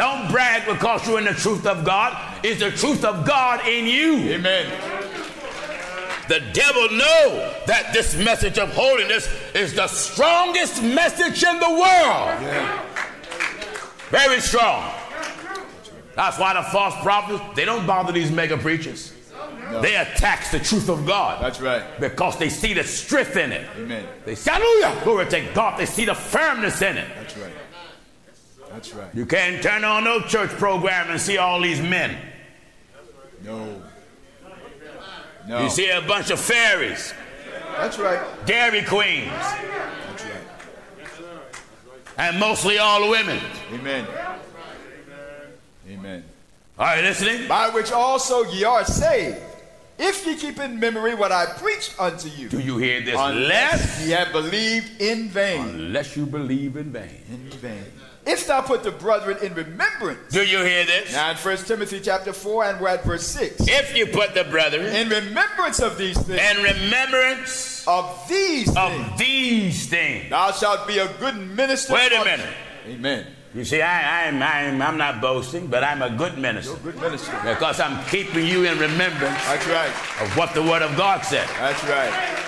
Don't brag because you're in the truth of God. It's the truth of God in you. Amen. The devil knows that this message of holiness is the strongest message in the world. Yeah. Very strong. That's why the false prophets, they don't bother these mega preachers. No. They attack the truth of God. That's right. Because they see the strength in it. Amen. They say, hallelujah, glory to God. They see the firmness in it. That's right. That's right. You can't turn on no church program and see all these men. No. No. You see a bunch of fairies. That's right. Dairy queens. That's right. And mostly all women. Amen. Amen. Are you listening? By which also ye are saved, if ye keep in memory what I preached unto you. Do you hear this? Unless ye have believed in vain. Unless you believe in vain. In vain. If thou put the brethren in remembrance. Do you hear this? Now in 1 Timothy chapter 4 and we're at verse 6. If you put the brethren. In remembrance of these things. In remembrance. Of these things. Of these things. Thou shalt be a good minister. Wait a minute. Amen. You see, I'm not boasting, but I'm a good minister. You're a good minister. Because I'm keeping you in remembrance. That's right. Of what the Word of God said. That's right.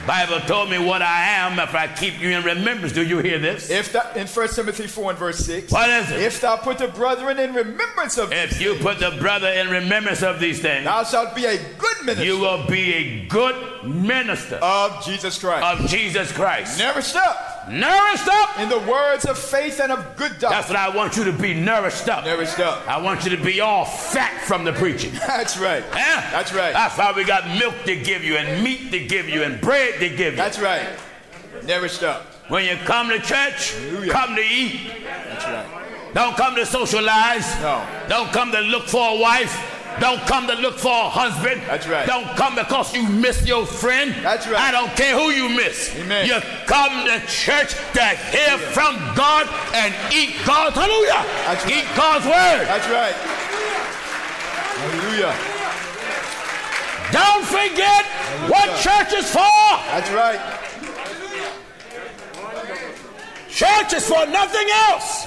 The Bible told me what I am if I keep you in remembrance. Do you hear this? If thou, in 1 Timothy 4 and verse 6. What is it? If thou put the brethren in remembrance of these things. If you put the brother in remembrance of these things. Thou shalt be a good minister. You will be a good minister. Of Jesus Christ. Of Jesus Christ. Nourished up. Nourished up. In the words of faith and of good doctrine. That's what I want you to be, nourished up. Nourished up. I want you to be all fat from the preaching. That's right. Yeah? That's right. That's why we got milk to give you and meat to give you and bread to give you. That's right. Never stop. When you come to church, hallelujah, come to eat. That's right. Don't come to socialize. No. Don't come to look for a wife. Don't come to look for a husband. That's right. Don't come because you miss your friend. That's right. I don't care who you miss. Amen. You come to church to hear from God and eat God's, hallelujah, that's right, eat God's word. That's right. Hallelujah. Don't forget what church is for. That's right. Church is for nothing else.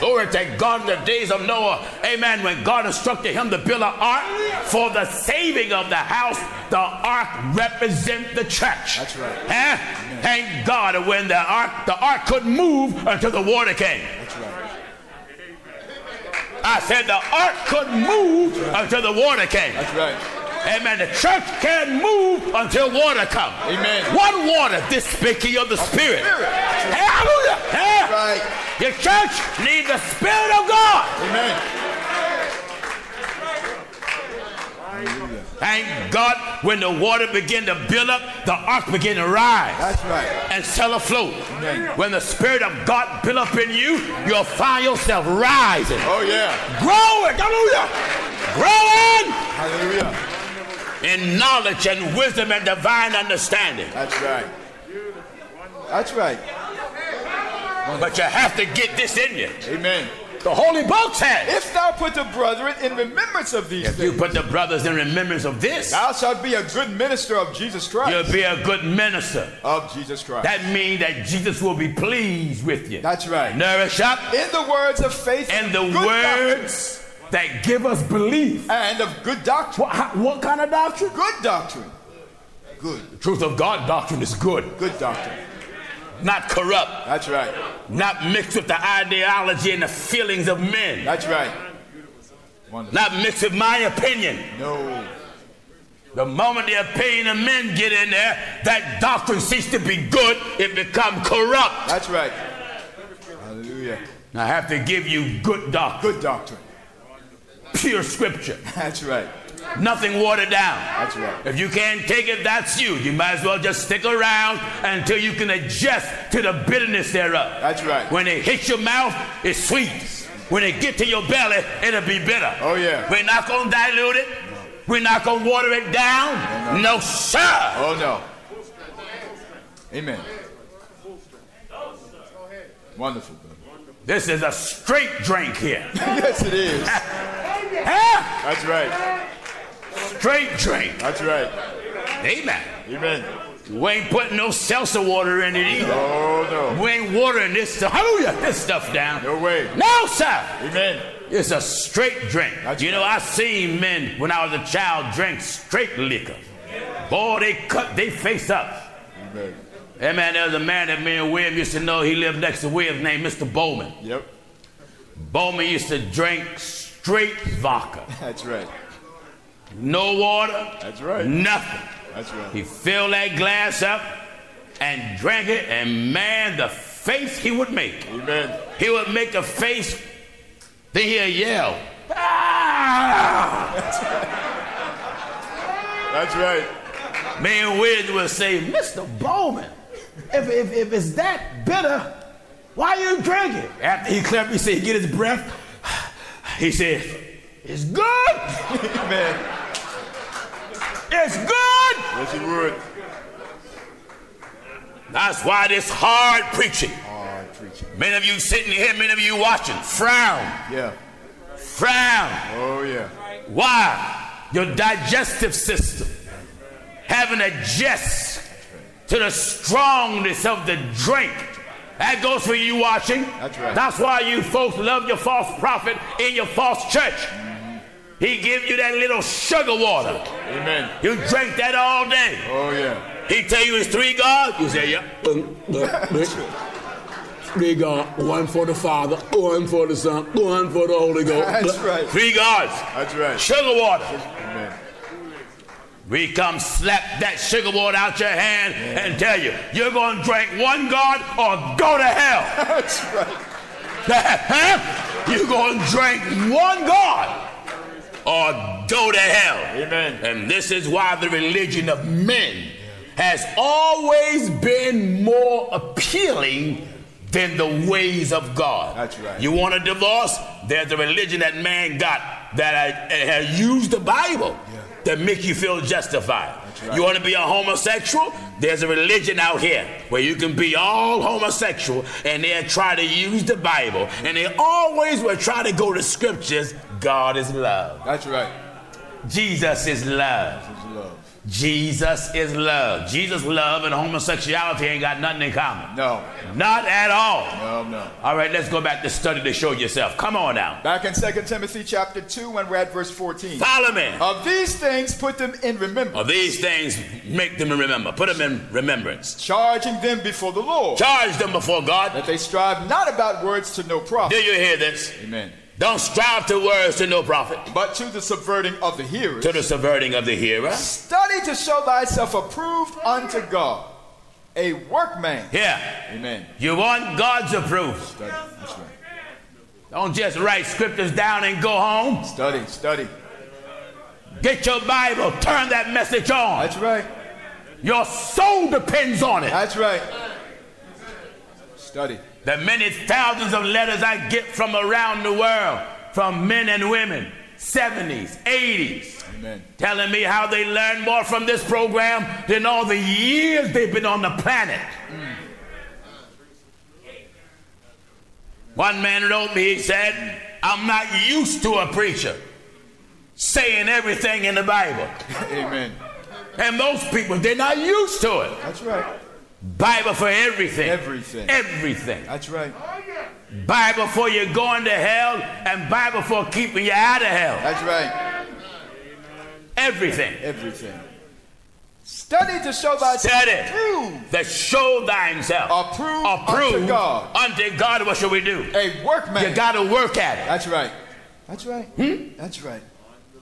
Glory to God in the days of Noah. Amen. When God instructed him to build an ark for the saving of the house, the ark represents the church. That's right. Eh? Thank God when the ark couldn't move until the water came. That's right. I said the ark couldn't move until the water came. That's right. Amen. The church can't move until water comes. Amen. What water? This speaking of the Spirit. Hallelujah. Hey, right. The church needs the Spirit of God. Amen. Hallelujah. Thank God when the water began to build up, the ark began to rise. That's right. And sail afloat. Amen. When the Spirit of God built up in you, you'll find yourself rising. Oh, yeah. Growing. Hallelujah. Growing. Hallelujah. In knowledge and wisdom and divine understanding. That's right. That's right. But you have to get this in you. Amen. The Holy Book says, if thou put the brethren in remembrance of these things. If you put the brothers in remembrance of this. Thou shalt be a good minister of Jesus Christ. You'll be a good minister. Of Jesus Christ. That means that Jesus will be pleased with you. That's right. Nourish up. In the words of faith. In the words that give us belief. And of good doctrine. What kind of doctrine? Good doctrine. Good. The truth of God doctrine is good. Good doctrine. Not corrupt. That's right. Not mixed with the ideology and the feelings of men. That's right. Wonderful. Not mixed with my opinion. No. The moment the opinion of men get in there, that doctrine ceases to be good. It becomes corrupt. That's right. Hallelujah. Now I have to give you good doctrine. Good doctrine. Pure scripture. That's right. Nothing watered down. That's right. If you can't take it, that's you. You might as well just stick around until you can adjust to the bitterness thereof. That's right. When it hits your mouth, it's sweet. When it gets to your belly, it'll be bitter. Oh, yeah. We're not going to dilute it. No. We're not going to water it down. No, no. No, sir. Oh, no. Amen. Wonderful. This is a straight drink here. Yes, it is. That's right. Straight drink. That's right. Amen. Amen. We ain't putting no seltzer water in it either. Oh, no. We ain't watering this stuff. Hallelujah. This stuff down. No way. No, sir. Amen. It's a straight drink. That's you right. Know, I seen men when I was a child drink straight liquor. Yeah. Boy, they cut their face up. Amen. Hey, man, there was a man that me and William used to know. He lived next to William named Mr. Bowman. Yep. Bowman used to drink straight vodka. That's right. No water. That's right. Nothing. That's right. He filled that glass up and drank it, and man, the face he would make. Amen. He would make a face, then he'd yell. Ah! That's right. That's right. Me and Wiz would say, Mr. Bowman, if it's that bitter, why you drink it? After he clapped, he said, get his breath. He said, it's good. Amen. It's good. Yes, it would. That's why this hard preaching. Hard preaching. Many of you sitting here, many of you watching, frown. Yeah. Frown. Oh, yeah. Why? Your digestive system having to adjust to the strongness of the drink. That goes for you watching. That's right. That's why you folks love your false prophet in your false church. He give you that little sugar water. Amen. You drink that all day. Oh, yeah. He tell you it's three gods. You say, yeah. Three gods. One for the Father, one for the Son, one for the Holy Ghost. That's right. Three gods. That's right. Sugar water. Amen. We come slap that sugar water out your hand and tell you, you're going to drink one God or go to hell. That's right. Huh? You're going to drink one God or go to hell. Amen. And this is why the religion of men has always been more appealing than the ways of God. That's right. You want a divorce? There's a religion that man got that has used the Bible that make you feel justified. Right. You want to be a homosexual? There's a religion out here where you can be all homosexual and they'll try to use the Bible and they always will try to go to scriptures. God is love. That's right. Jesus is love. Jesus is love. Jesus is love. Jesus love and homosexuality ain't got nothing in common. No. Not at all. No, no. All right, let's go back to study to show yourself. Come on now. Back in 2 Timothy chapter 2 when we're at verse 14. Follow me. Of these things put them in remembrance. Of these things make them remember. Put them in remembrance. Charging them before the Lord. Charge them before God. That they strive not about words to no profit. Do you hear this? Amen. Don't strive to words to no profit. But to the subverting of the hearers. To the subverting of the hearer. Study to show thyself approved unto God. A workman. Yeah. Amen. You want God's approval. Study. That's right. Don't just write scriptures down and go home. Study, study. Get your Bible. Turn that message on. That's right. Your soul depends on it. That's right. Study. The many thousands of letters I get from around the world, from men and women, 70s, 80s, amen, telling me how they learn more from this program than all the years they've been on the planet. One man wrote me, he said, I'm not used to a preacher saying everything in the Bible. Amen. And those people, they're not used to it. That's right. Bible for everything. Everything. Everything. That's right. Bible for you going to hell and Bible for keeping you out of hell. That's right. Everything. Everything. Study to show thyself. Study approved. To show thyself. Approved unto God. Unto God, what should we do? A workman. You got to work at it. That's right. That's right. Hmm? That's right.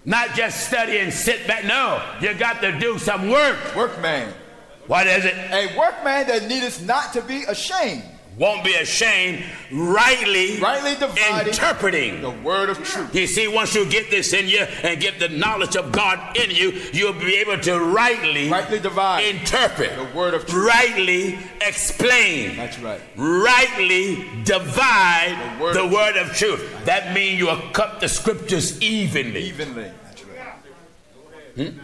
Not just study and sit back. No, you got to do some work. Workman. What is it? A workman that needeth not to be ashamed. Won't be ashamed, rightly dividing, interpreting the word of truth. You see, once you get this in you and get the knowledge of God in you, you'll be able to rightly divide, interpret the word of truth, rightly explain. That's right. Rightly divide the word of truth. That means you will cut the scriptures evenly. Evenly. That's right. Hmm?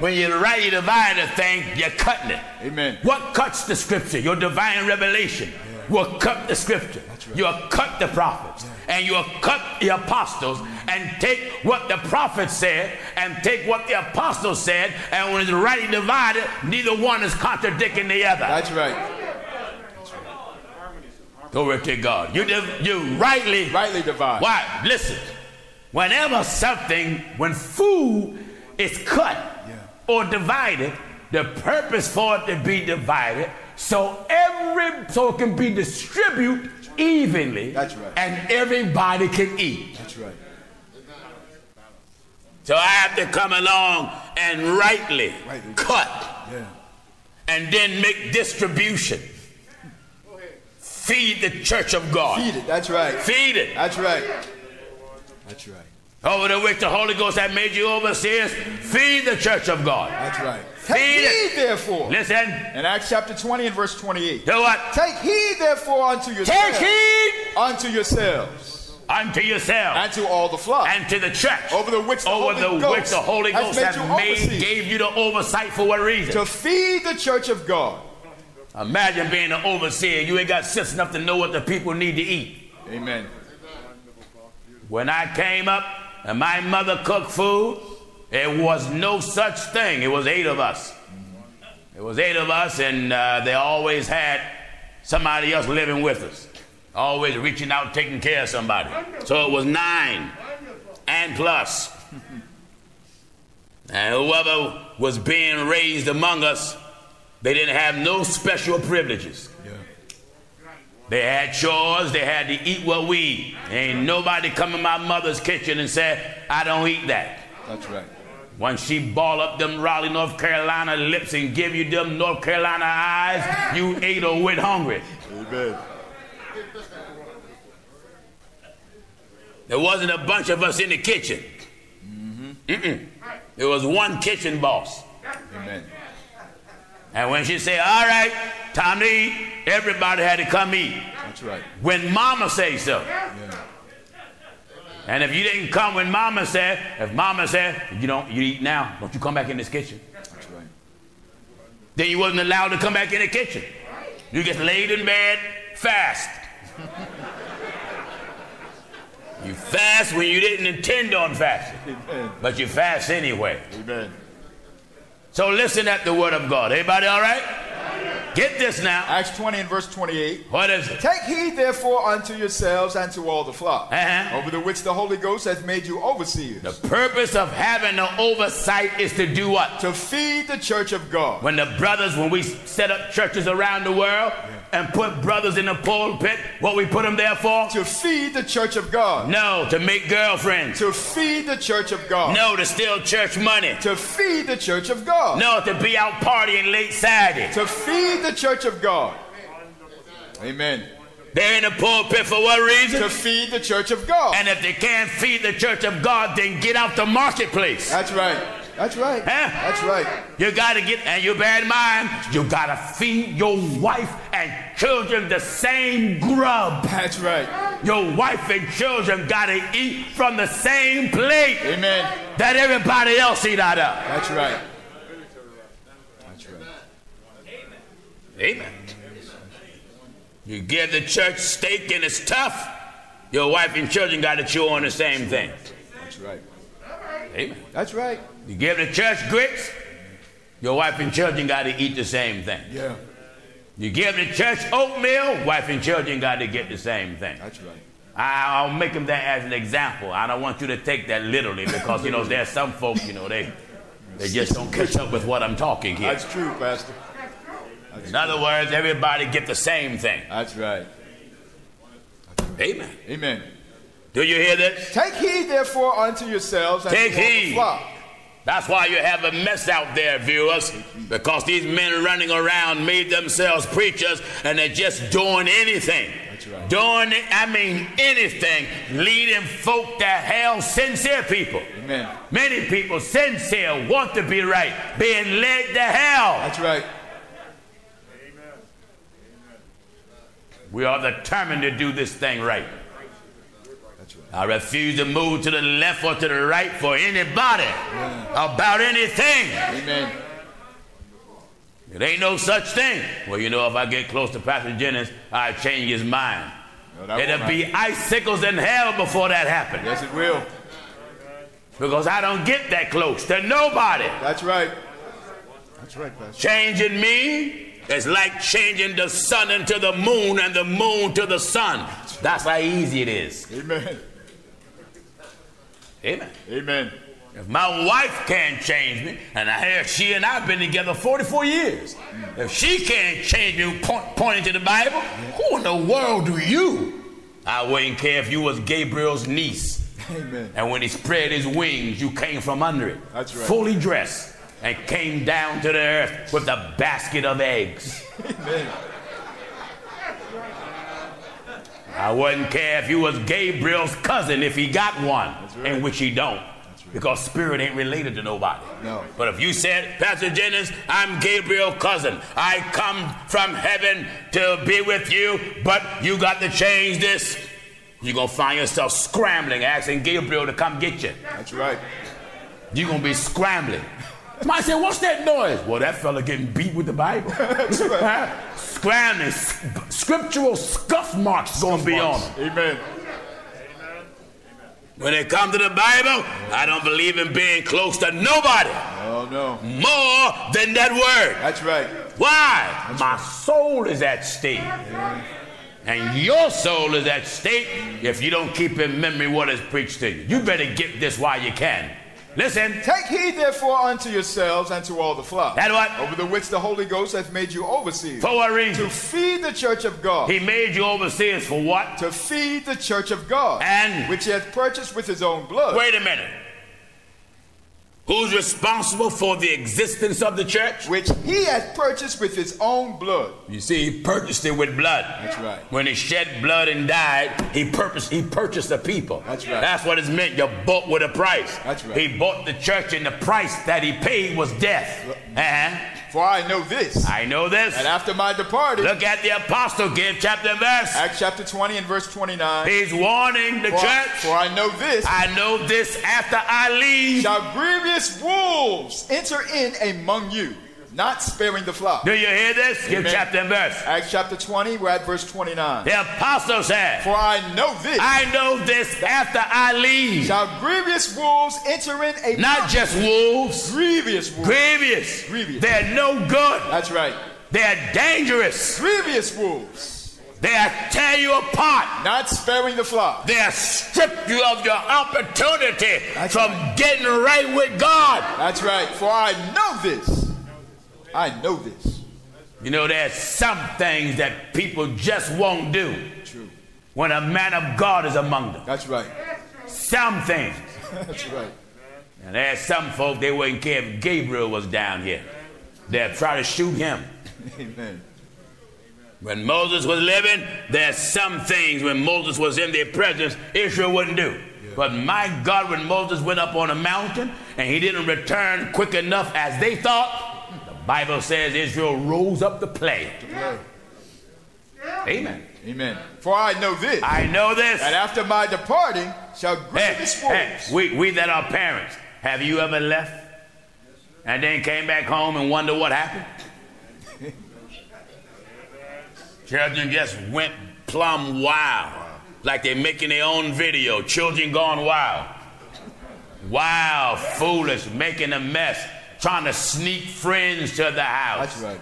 When you rightly divide a thing, you're cutting it. Amen. What cuts the scripture? Your divine revelation will cut the scripture. Right. You'll cut the prophets. and you'll cut the apostles and take what the prophets said and take what the apostles said, and when it's rightly divided, neither one is contradicting the other. That's right. Glory to God. You rightly divide. Why? Listen. When food is cut or divided, the purpose for it to be divided so it can be distributed evenly. That's right. And everybody can eat. That's right. So I have to come along and rightly cut and then make distribution. Feed the church of God. Feed it. That's right. Feed it. That's right. That's right. Over the which the Holy Ghost has made you overseers, feed the church of God. That's right. Take heed, therefore. Listen. In Acts chapter 20 and verse 28. Do what? Take heed, therefore, unto yourselves. Take heed unto yourselves. Unto yourselves. And to all the flock. And to the church. Over the which the Holy Ghost has made, gave you the oversight for what reason? To feed the church of God. Imagine being an overseer. You ain't got sense enough to know what the people need to eat. Amen. When I came up and my mother cooked food, there was no such thing. It was 8 of us. It was 8 of us, and they always had somebody else living with us. Always reaching out, taking care of somebody. So it was 9 and plus. And whoever was being raised among us, they didn't have no special privileges. Yeah. They had chores. They had to eat what we eat. Ain't nobody come in my mother's kitchen and said, I don't eat that. That's right. Once she ball up them Raleigh, North Carolina lips and give you them North Carolina eyes, you ate or went hungry. Amen. There wasn't a bunch of us in the kitchen. There was one kitchen boss. Amen. And when she said, all right, time to eat, everybody had to come eat. That's right. When mama said so. Yeah. And if you didn't come when mama said, if mama said, you eat now, don't you come back in this kitchen. That's right. Then you wasn't allowed to come back in the kitchen. You just laid in bed, fast. You fast when you didn't intend on fasting. Amen. But you fast anyway. Amen. So listen at the word of God. Everybody all right? Get this now. Acts 20 and verse 28. What is it? Take heed therefore unto yourselves and to all the flock, over the which the Holy Ghost hath made you overseers. The purpose of having the oversight is to do what? To feed the church of God. When we set up churches around the world and put brothers in the pulpit, what we put them there for? To feed the church of God. No, to make girlfriends. To feed the church of God. No, to steal church money. To feed the church of God. No, to be out partying late Saturday. To feed the church of God. Amen. They're in the pulpit for what reason? To feed the church of God. And if they can't feed the church of God, then get out the marketplace. That's right. That's right. That's right. You got to bear in mind, you got to feed your wife and children the same grub. That's right. Your wife and children got to eat from the same plate. Amen. That everybody else eat out of. That's right. That's right. Amen. Amen. You give the church steak and it's tough, your wife and children got to chew on the same thing. That's right. Amen. That's right. You give the church grits, your wife and children got to eat the same thing. Yeah. You give the church oatmeal, wife and children got to get the same thing. That's right. I'll make them that as an example. I don't want you to take that literally because, there's some folk, they just don't catch up with what I'm talking here. That's true, Pastor. That's in other words, everybody get the same thing. That's right. That's right. Amen. Amen. Do you hear this? Take heed, therefore, unto yourselves and to all the flock. That's why you have a mess out there, viewers, because these men running around made themselves preachers, and they're just doing anything. That's right. Anything, leading folk to hell. Sincere people. Amen. Many people, sincere, want to be right, being led to hell. That's right. Amen. We are determined to do this thing right. I refuse to move to the left or to the right for anybody about anything. Amen. It ain't no such thing. Well, if I get close to Pastor Jennings, I change his mind. No, it'll be icicles in hell before that happens. Yes, it will. Because I don't get that close to nobody. That's right. That's right, Pastor. Changing me is like changing the sun into the moon and the moon to the sun. That's how easy it is. Amen. Amen. Amen. If my wife can't change me, and I hear she and I have been together 44 years. If she can't change me, pointing to the Bible, who in the world do you? I wouldn't care if you was Gabriel's niece. Amen. And when he spread his wings, you came from under it. That's right. Fully dressed and came down to the earth with a basket of eggs. Amen. I wouldn't care if you was Gabriel's cousin if he got one, right. In which he don't. Because spirit ain't related to nobody. No. But if you said, Pastor Jennings, I'm Gabriel's cousin. I come from heaven to be with you, but you got to change this. You're going to find yourself scrambling, asking Gabriel to come get you. That's right. You're going to be scrambling. Somebody said, what's that noise? Well, that fella getting beat with the Bible. That's right. Scrambling. Scriptural scuff marks going to be on him. Amen. When it comes to the Bible, I don't believe in being close to nobody. Oh, no. More than that word. That's right. Why? That's my soul is at stake. Yeah. And your soul is at stake if you don't keep in memory what is preached to you. You better get this while you can. Listen. Take heed therefore unto yourselves and to all the flock. That what? Over the which the Holy Ghost hath made you overseers. For what reason? To feed the church of God. He made you overseers for what? To feed the church of God. And? Which he hath purchased with his own blood. Wait a minute. Who's responsible for the existence of the church? Which he hath purchased with his own blood. You see, he purchased it with blood. That's right. When he shed blood and died, he purchased the people. That's right. That's what it's meant. You're bought with a price. That's right. He bought the church, and the price that he paid was death. For I know this. I know this. And after my departing. Look at the apostle. Give chapter and verse. Acts chapter 20 and verse 29. He's warning the church. For I know this. I know this after I leave. Shall grievous wolves enter in among you, not sparing the flock. Do you hear this? Amen. Give chapter and verse. Acts chapter 20, we're at verse 29. The apostle said, for I know this. I know this after I leave. Shall grievous wolves enter in a... Not just wolves. Grievous wolves. Grievous. Grievous. They're no good. That's right. They're dangerous. Grievous wolves. They'll tear you apart. Not sparing the flock. They'll strip you of your opportunity from getting right with God. That's right. For I know this. I know this. You know, there's some things that people just won't do. True. When a man of God is among them. That's right. Some things. That's right. And there's some folk, they wouldn't care if Gabriel was down here. They'd try to shoot him. Amen. When Moses was living, there's some things when Moses was in their presence, Israel wouldn't do. But my God, when Moses went up on a mountain and he didn't return quick enough as they thought, Bible says Israel rose up to play. Amen. Amen. For I know this. I know this. And after my departing shall grievous wolves. We that are parents, have you ever left and then came back home and wonder what happened? Children just went plumb wild. Like they're making their own video. Children gone wild. Wild, foolish, making a mess. Trying to sneak friends to the house. That's right.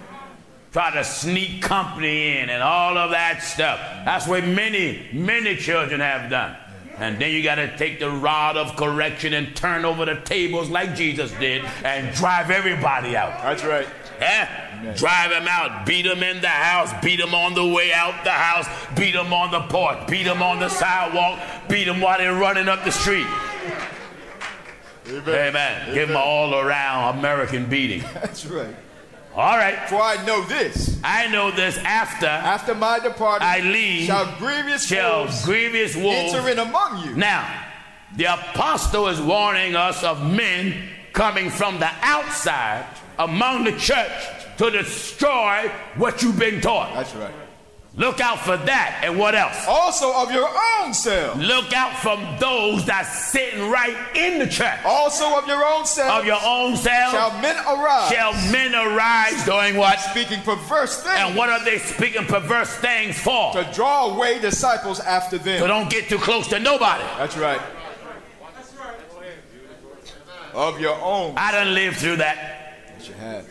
Trying to sneak company in and all of that stuff. That's what many, many children have done. And then you got to take the rod of correction and turn over the tables like Jesus did and drive everybody out. That's right. Yeah? Drive them out. Beat them in the house. Beat them on the way out the house. Beat them on the porch. Beat them on the sidewalk. Beat them while they're running up the street. Amen. Amen. Amen. Give them an all-around American beating. That's right. All right. For I know this. I know this after my departure, I leave. Shall grievous wolves enter in among you. Now, the apostle is warning us of men coming from the outside among the church to destroy what you've been taught. That's right. Look out for that. And what else? Also of your own self. Look out from those that's sitting right in the church. Also of your own self. Of your own self. Shall men arise. Shall men arise doing what? Speaking perverse things. And what are they speaking perverse things for? To draw away disciples after them. So don't get too close to nobody. That's right. That's right. Of your own. I done lived through that. Yes, you have.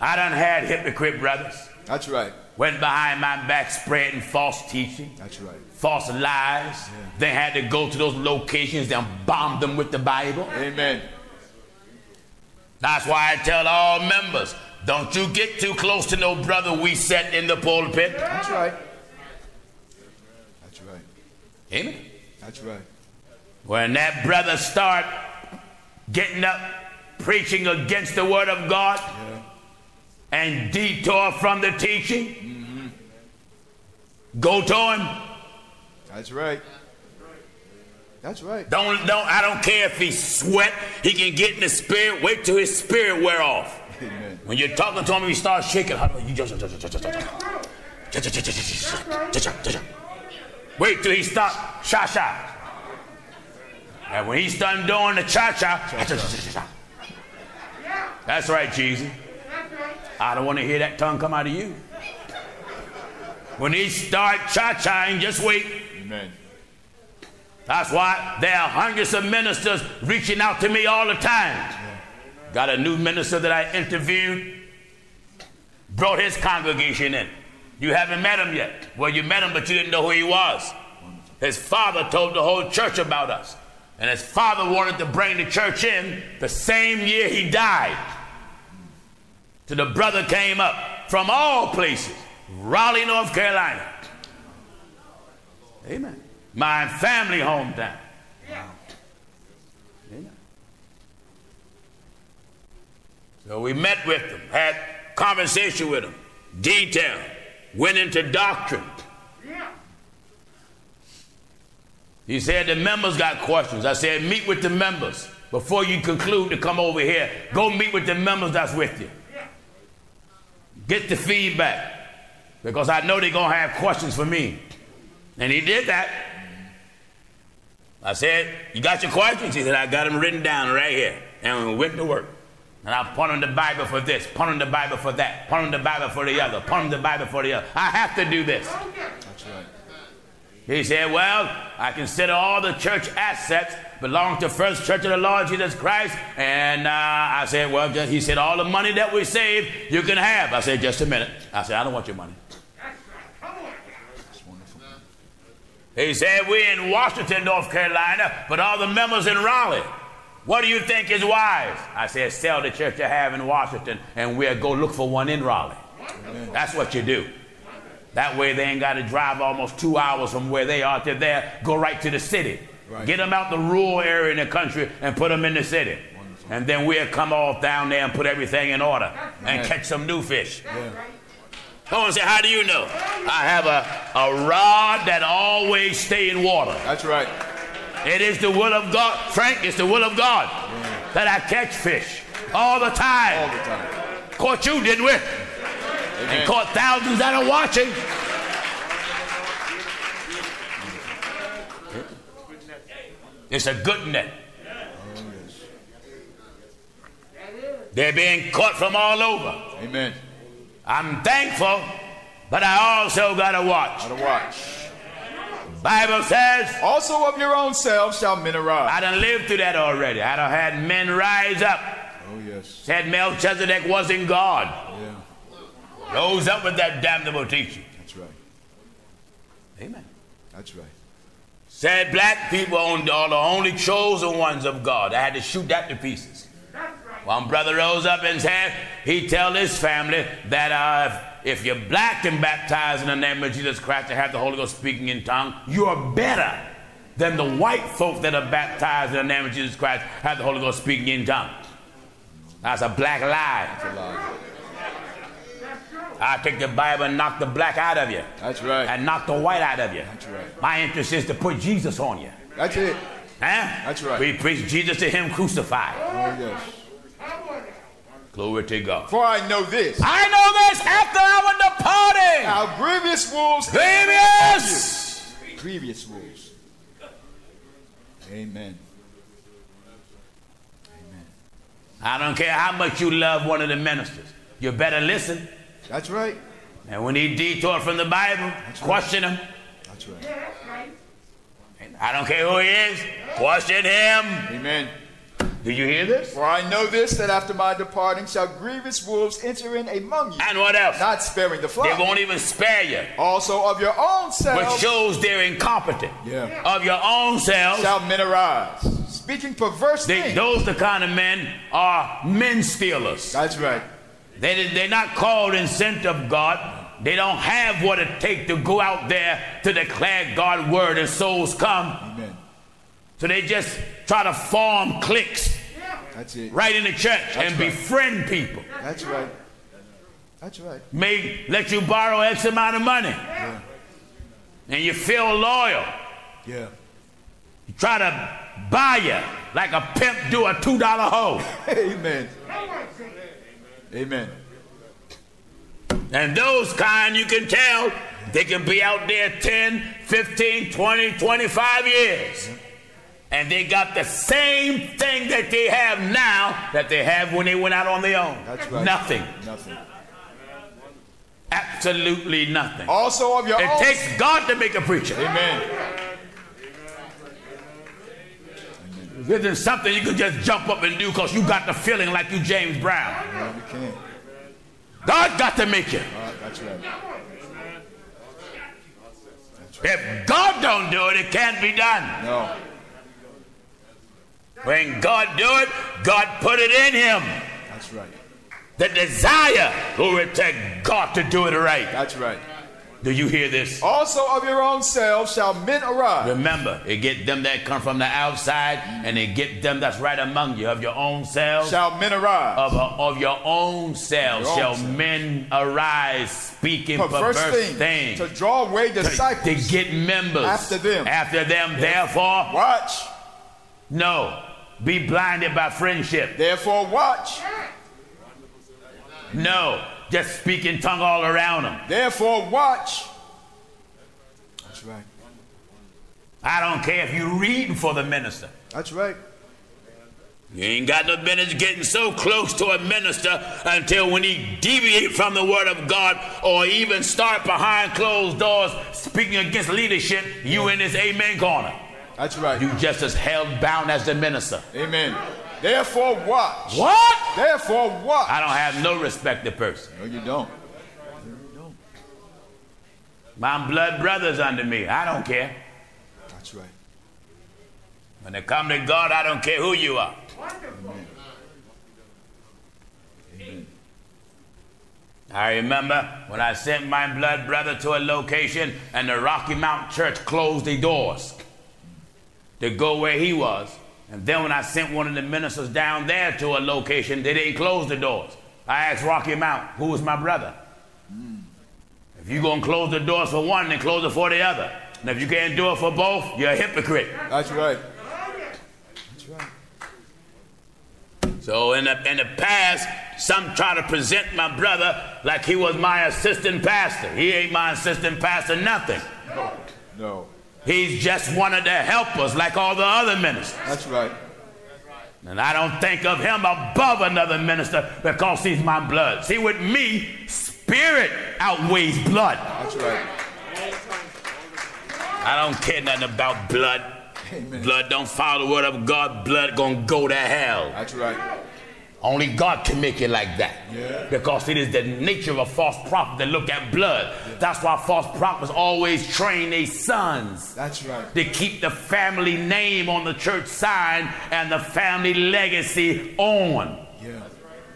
I done had hypocrite brothers. That's right. Went behind my back spreading false teaching. That's right. False lies. Yeah. They had to go to those locations and bomb them with the Bible. Amen. That's why I tell all members, don't you get too close to no brother we set in the pulpit. That's right. That's right. Amen. That's right. When that brother start getting up, preaching against the word of God, yeah, and detour from the teaching, mm-hmm, go to him. That's right. That's right. Don't. I don't care if he sweat. He can get in the spirit. Wait till his spirit wear off. Amen. When you're talking to him, he starts shaking. Wait till he starts cha-cha. And when he's done doing the cha-cha, that's right, Jesus. I don't want to hear that tongue come out of you. When he start cha-chaing, just wait. Amen. That's why there are hundreds of ministers reaching out to me all the time. Yeah. Got a new minister that I interviewed, brought his congregation in. You haven't met him yet. Well, you met him, but you didn't know who he was. His father told the whole church about us. And his father wanted to bring the church in the same year he died. So the brother came up from all places, Raleigh, North Carolina. Amen. My family hometown. Yeah. Amen. So we met with them, had conversation with them, detail, went into doctrine. Yeah. He said the members got questions. I said, meet with the members. Before you conclude to come over here, go meet with the members that's with you. Get the feedback, because I know they're going to have questions for me. And he did that. I said, you got your questions? He said, I got them written down right here. And we went to work. And I put on the Bible for this, put on the Bible for that, put on the Bible for the other, put on the Bible for the other. I have to do this. That's right. He said, well, I consider all the church assets belong to First Church of the Lord Jesus Christ. And I said, well, he said, all the money that we saved, you can have. I said, just a minute. I said, I don't want your money. That's wonderful. He said, we're in Washington, North Carolina, but all the members in Raleigh. What do you think is wise? I said, sell the church you have in Washington, and we'll go look for one in Raleigh. Amen. That's what you do. That way they ain't got to drive almost 2 hours from where they are to there. Go right to the city. Right. Get them out the rural area in the country and put them in the city. Wonderful. And then we'll come off down there and put everything in order and catch some new fish. Yeah. Come on, say, how do you know? I have a rod that always stays in water. That's right. It is the will of God. Frank, it's the will of God that I catch fish all the time. All the time. Caught you, didn't we? Amen. And caught thousands that are watching. It's a good net. Oh, yes. They're being caught from all over. Amen. I'm thankful, but I also got to watch. Got to watch. Bible says, also of your own selves shall men arise. I done lived through that already. I done had men rise up. Oh, yes. Said Melchizedek wasn't God. Yeah. Rose up with that damnable teaching. That's right. Amen. That's right. Said black people are the only chosen ones of God. I had to shoot that to pieces. That's right. One brother rose up and said, he tell his family that if you're black and baptized in the name of Jesus Christ and have the Holy Ghost speaking in tongues, you are better than the white folk that are baptized in the name of Jesus Christ have the Holy Ghost speaking in tongues. That's a black lie. That's a lie. I take the Bible and knock the black out of you. That's right. And knock the white out of you. That's right. My interest is to put Jesus on you. That's it. Huh? That's right. We preach Jesus to him crucified. Oh, yes. Glory to God. For I know this. I know this after our departing. Our grievous wounds. Grievous. Grievous wounds. Amen. Amen. I don't care how much you love one of the ministers. You better listen. That's right. And when he detoured from the Bible, question him. That's right. And I don't care who he is. Question him. Amen. Did you hear this? For I know this, that after my departing shall grievous wolves enter in among you. And what else? Not sparing the flock. They won't even spare you. Also of your own selves. Which shows they're incompetent. Yeah. Of your own selves. Shall men arise. Speaking perverse things. Those the kind of men are men stealers. That's right. They're not called and sent of God. They don't have what it takes to go out there to declare God's word and souls come. Amen. So they just try to form cliques. That's it. Right in the church. That's and right. Befriend people. That's right. That's right. May let you borrow X amount of money. Yeah. And you feel loyal. Yeah. You try to buy you like a pimp do a $2 hoe. Amen. Amen. And those kind, you can tell, they can be out there 10, 15, 20, 25 years. Yeah. And they got the same thing that they have now that they have when they went out on their own. That's right. Nothing. Nothing. Absolutely nothing. Also of your own. It takes God to make a preacher. Amen. Amen. This isn't something you can just jump up and do because you got the feeling like you James Brown. No, you can't. God got to make you. That's right. That's right. If God don't do it, it can't be done. No. When God do it, God put it in him. That's right. The desire, glory to God, to do it right. That's right. Do you hear this? Also of your own selves shall men arise. Remember, it get them that come from the outside, and it get them that's right among you. Of your own selves shall men arise. Of your own selves shall men arise, speaking perverse things. To draw away disciples. To get members. After them. After them, yes. Therefore. Watch. No. Be blinded by friendship. Therefore, watch. No. Just speaking tongue all around them. Therefore, watch. That's right. I don't care if you're reading for the minister. That's right. You ain't got no business getting so close to a minister until when he deviates from the word of God or even start behind closed doors speaking against leadership, you in this amen corner. That's right. You just as held bound as the minister. Amen. Therefore, watch. What? Therefore, watch. I don't have no respect to person. No, you don't. You don't. My blood brother's under me. I don't care. That's right. When it comes to God, I don't care who you are. Wonderful. Amen. Amen. I remember when I sent my blood brother to a location and the Rocky Mountain Church closed their doors to go where he was. And then when I sent one of the ministers down there to a location, they didn't close the doors. I asked Rocky Mount, who was my brother? If you're going to close the doors for one, then close it for the other. And if you can't do it for both, you're a hypocrite. That's right. That's right. So in the past, some try to present my brother like he was my assistant pastor. He ain't my assistant pastor, nothing. No. No. He's just one of the helpers like all the other ministers. That's right. And I don't think of him above another minister because he's my blood. See, with me, spirit outweighs blood. That's right. I don't care nothing about blood. Amen. Blood don't follow the word of God. Blood gonna go to hell. That's right. Only God can make it like that. Yeah. Because it is the nature of a false prophet to look at blood. Yeah. That's why false prophets always train their sons. That's right. They keep the family name on the church sign and the family legacy on. Yeah.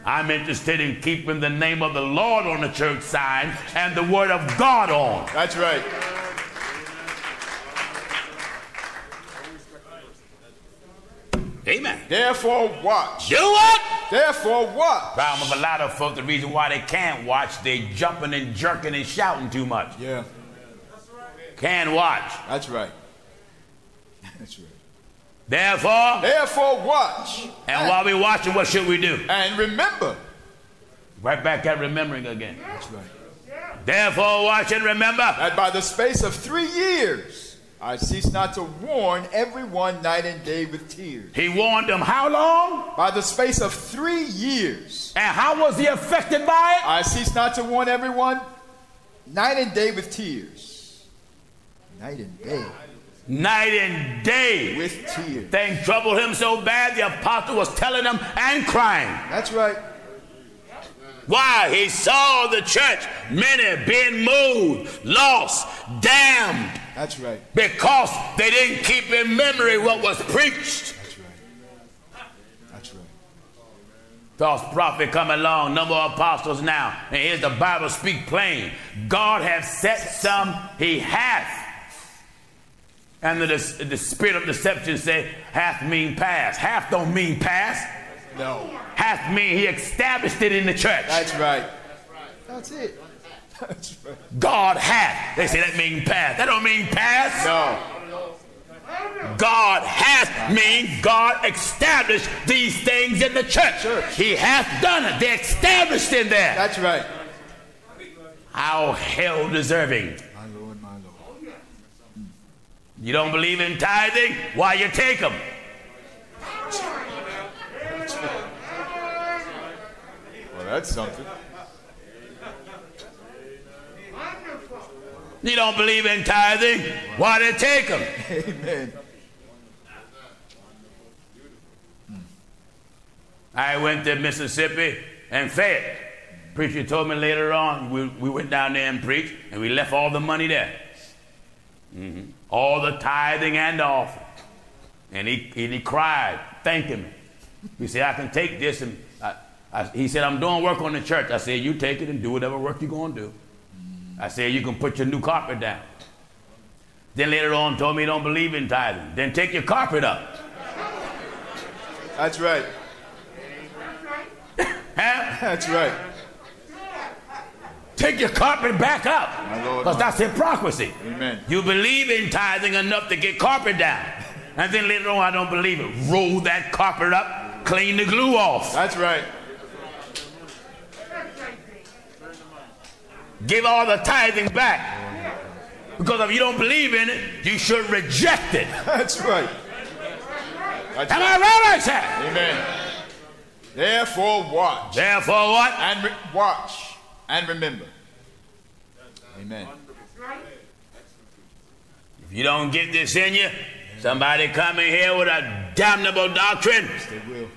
I'm interested in keeping the name of the Lord on the church sign and the word of God on. That's right. Amen. Therefore, watch. Do what? Therefore, watch. Problem of a lot of folks, the reason why they can't watch, they jumping and jerking and shouting too much. Yeah. Can watch. That's right. That's right. Therefore. Therefore, watch. And while we watching, what should we do? And remember. Right back at remembering again. That's right. Therefore, watch and remember that by the space of 3 years, I ceased not to warn everyone night and day with tears. He warned them how long? By the space of 3 years. And how was he affected by it? I ceased not to warn everyone night and day with tears. Night and day. Night and day with tears. Things troubled him so bad the apostle was telling them and crying. That's right. Why? He saw the church, many being moved, lost, damned. That's right. Because they didn't keep in memory what was preached. That's right. That's right. False prophet come along, number of apostles now. And here's the Bible, speak plain. God hath set some, he hath. And the spirit of deception say, half mean past. Half don't mean past. No. Half mean he established it in the church. That's right. That's it. That's right. God hath. They say that mean past. That don't mean past. No. God hath means God established these things in the church. He hath done it. They established in there. That's right. How hell deserving. You don't believe in tithing? Why you take them? Well, that's something. You don't believe in tithing? Why they take them? Amen. I went to Mississippi and fed. Preacher told me later on, we went down there and preached, and we left all the money there. Mm-hmm. All the tithing and the offering. And he cried, thanking me. He said, I can take this. And he said, I'm doing work on the church. I said, you take it and do whatever work you're going to do. I said, you can put your new carpet down. Then later on told me he don't believe in tithing. Then take your carpet up. That's right. Huh? That's right. Take your carpet back up, because that's hypocrisy. Amen. You believe in tithing enough to get carpet down, and then later on, I don't believe it. Roll that carpet up, clean the glue off. That's right. Give all the tithing back, because if you don't believe in it, you should reject it. That's right. That's Am right. I right, I said? Amen. Therefore, watch. Therefore, what? And watch. And remember. Amen. If you don't get this in you, somebody come in here with a damnable doctrine. Yes, they will.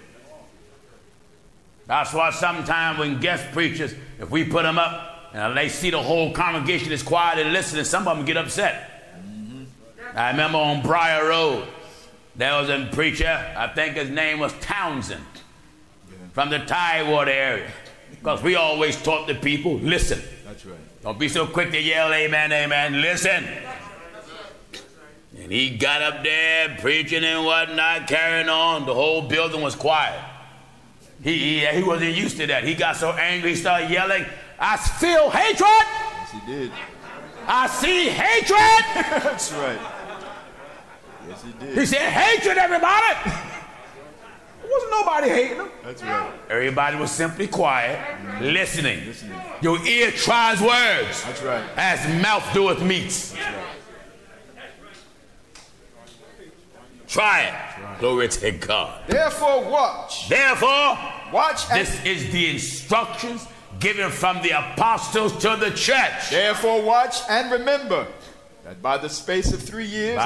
That's why sometimes when guest preachers, if we put them up and they see the whole congregation is quiet and listening, some of them get upset. Mm-hmm. I remember on Briar Road, there was a preacher, I think his name was Townsend, from the Tidewater area. Because we always taught the people, listen. That's right. Don't be so quick to yell, amen, amen, listen. And he got up there preaching and whatnot, carrying on. The whole building was quiet. He wasn't used to that. He got so angry, he started yelling, I feel hatred. Yes, he did. I see hatred. That's right. Yes, he did. He said, hatred, everybody. Wasn't nobody hating them. That's right. Everybody was simply quiet, listening. Your ear tries words. That's right. As mouth doeth meats. That's right. Try it. Right. Glory to God. Therefore watch. Therefore watch. This is the instructions given from the apostles to the church. Therefore watch and remember that by the space of 3 years...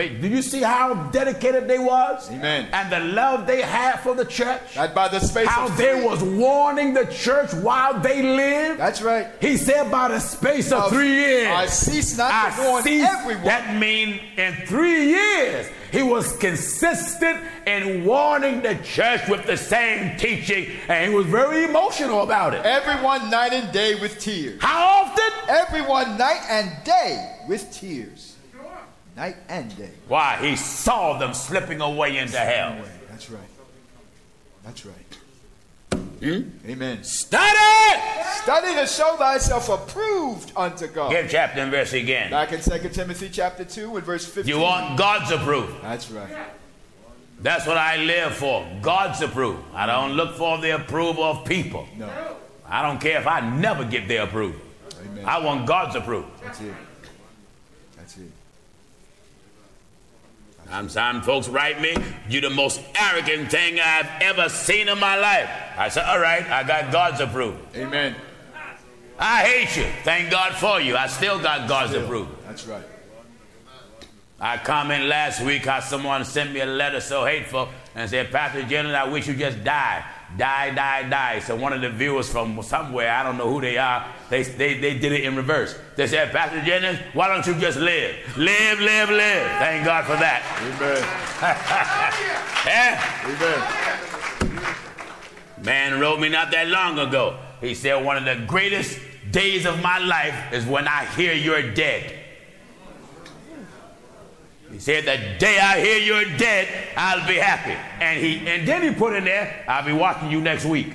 Do you see how dedicated they was? Amen. And the love they had for the church? That by the space of 3 years... How they was warning the church while they lived? That's right. He said by the space of 3 years... I cease not to warn everyone. That means in 3 years, he was consistent in warning the church with the same teaching, and he was very emotional about it. Everyone night and day with tears. How often? Everyone night and day. With tears, night and day. Why? He saw them slipping away into hell. That's right. That's right. Hmm? Amen. Study! Study to show thyself approved unto God. Give chapter and verse again. Back in 2 Timothy chapter 2 and verse 15. You want God's approval. That's right. That's what I live for. God's approval. I don't look for the approval of people. No. I don't care if I never get their approval. Amen. I want God's approval. That's it. That's it. Sometimes folks write me, "You the most arrogant thing I've ever seen in my life." I said, all right, I got God's approval. Amen. I hate you. Thank God for you. I still got God's approval. That's right. I commented last week how someone sent me a letter so hateful and said, "Pastor Jennings, I wish you just died. Die, die, die." So one of the viewers from somewhere, I don't know who they are, they did it in reverse. They said, "Pastor Jennings, why don't you just live? Live, live, live." Thank God for that. Amen. Amen. Man wrote me not that long ago. He said, "One of the greatest days of my life is when I hear you're dead." He said, "The day I hear you're dead, I'll be happy." And then he put in there, "I'll be watching you next week."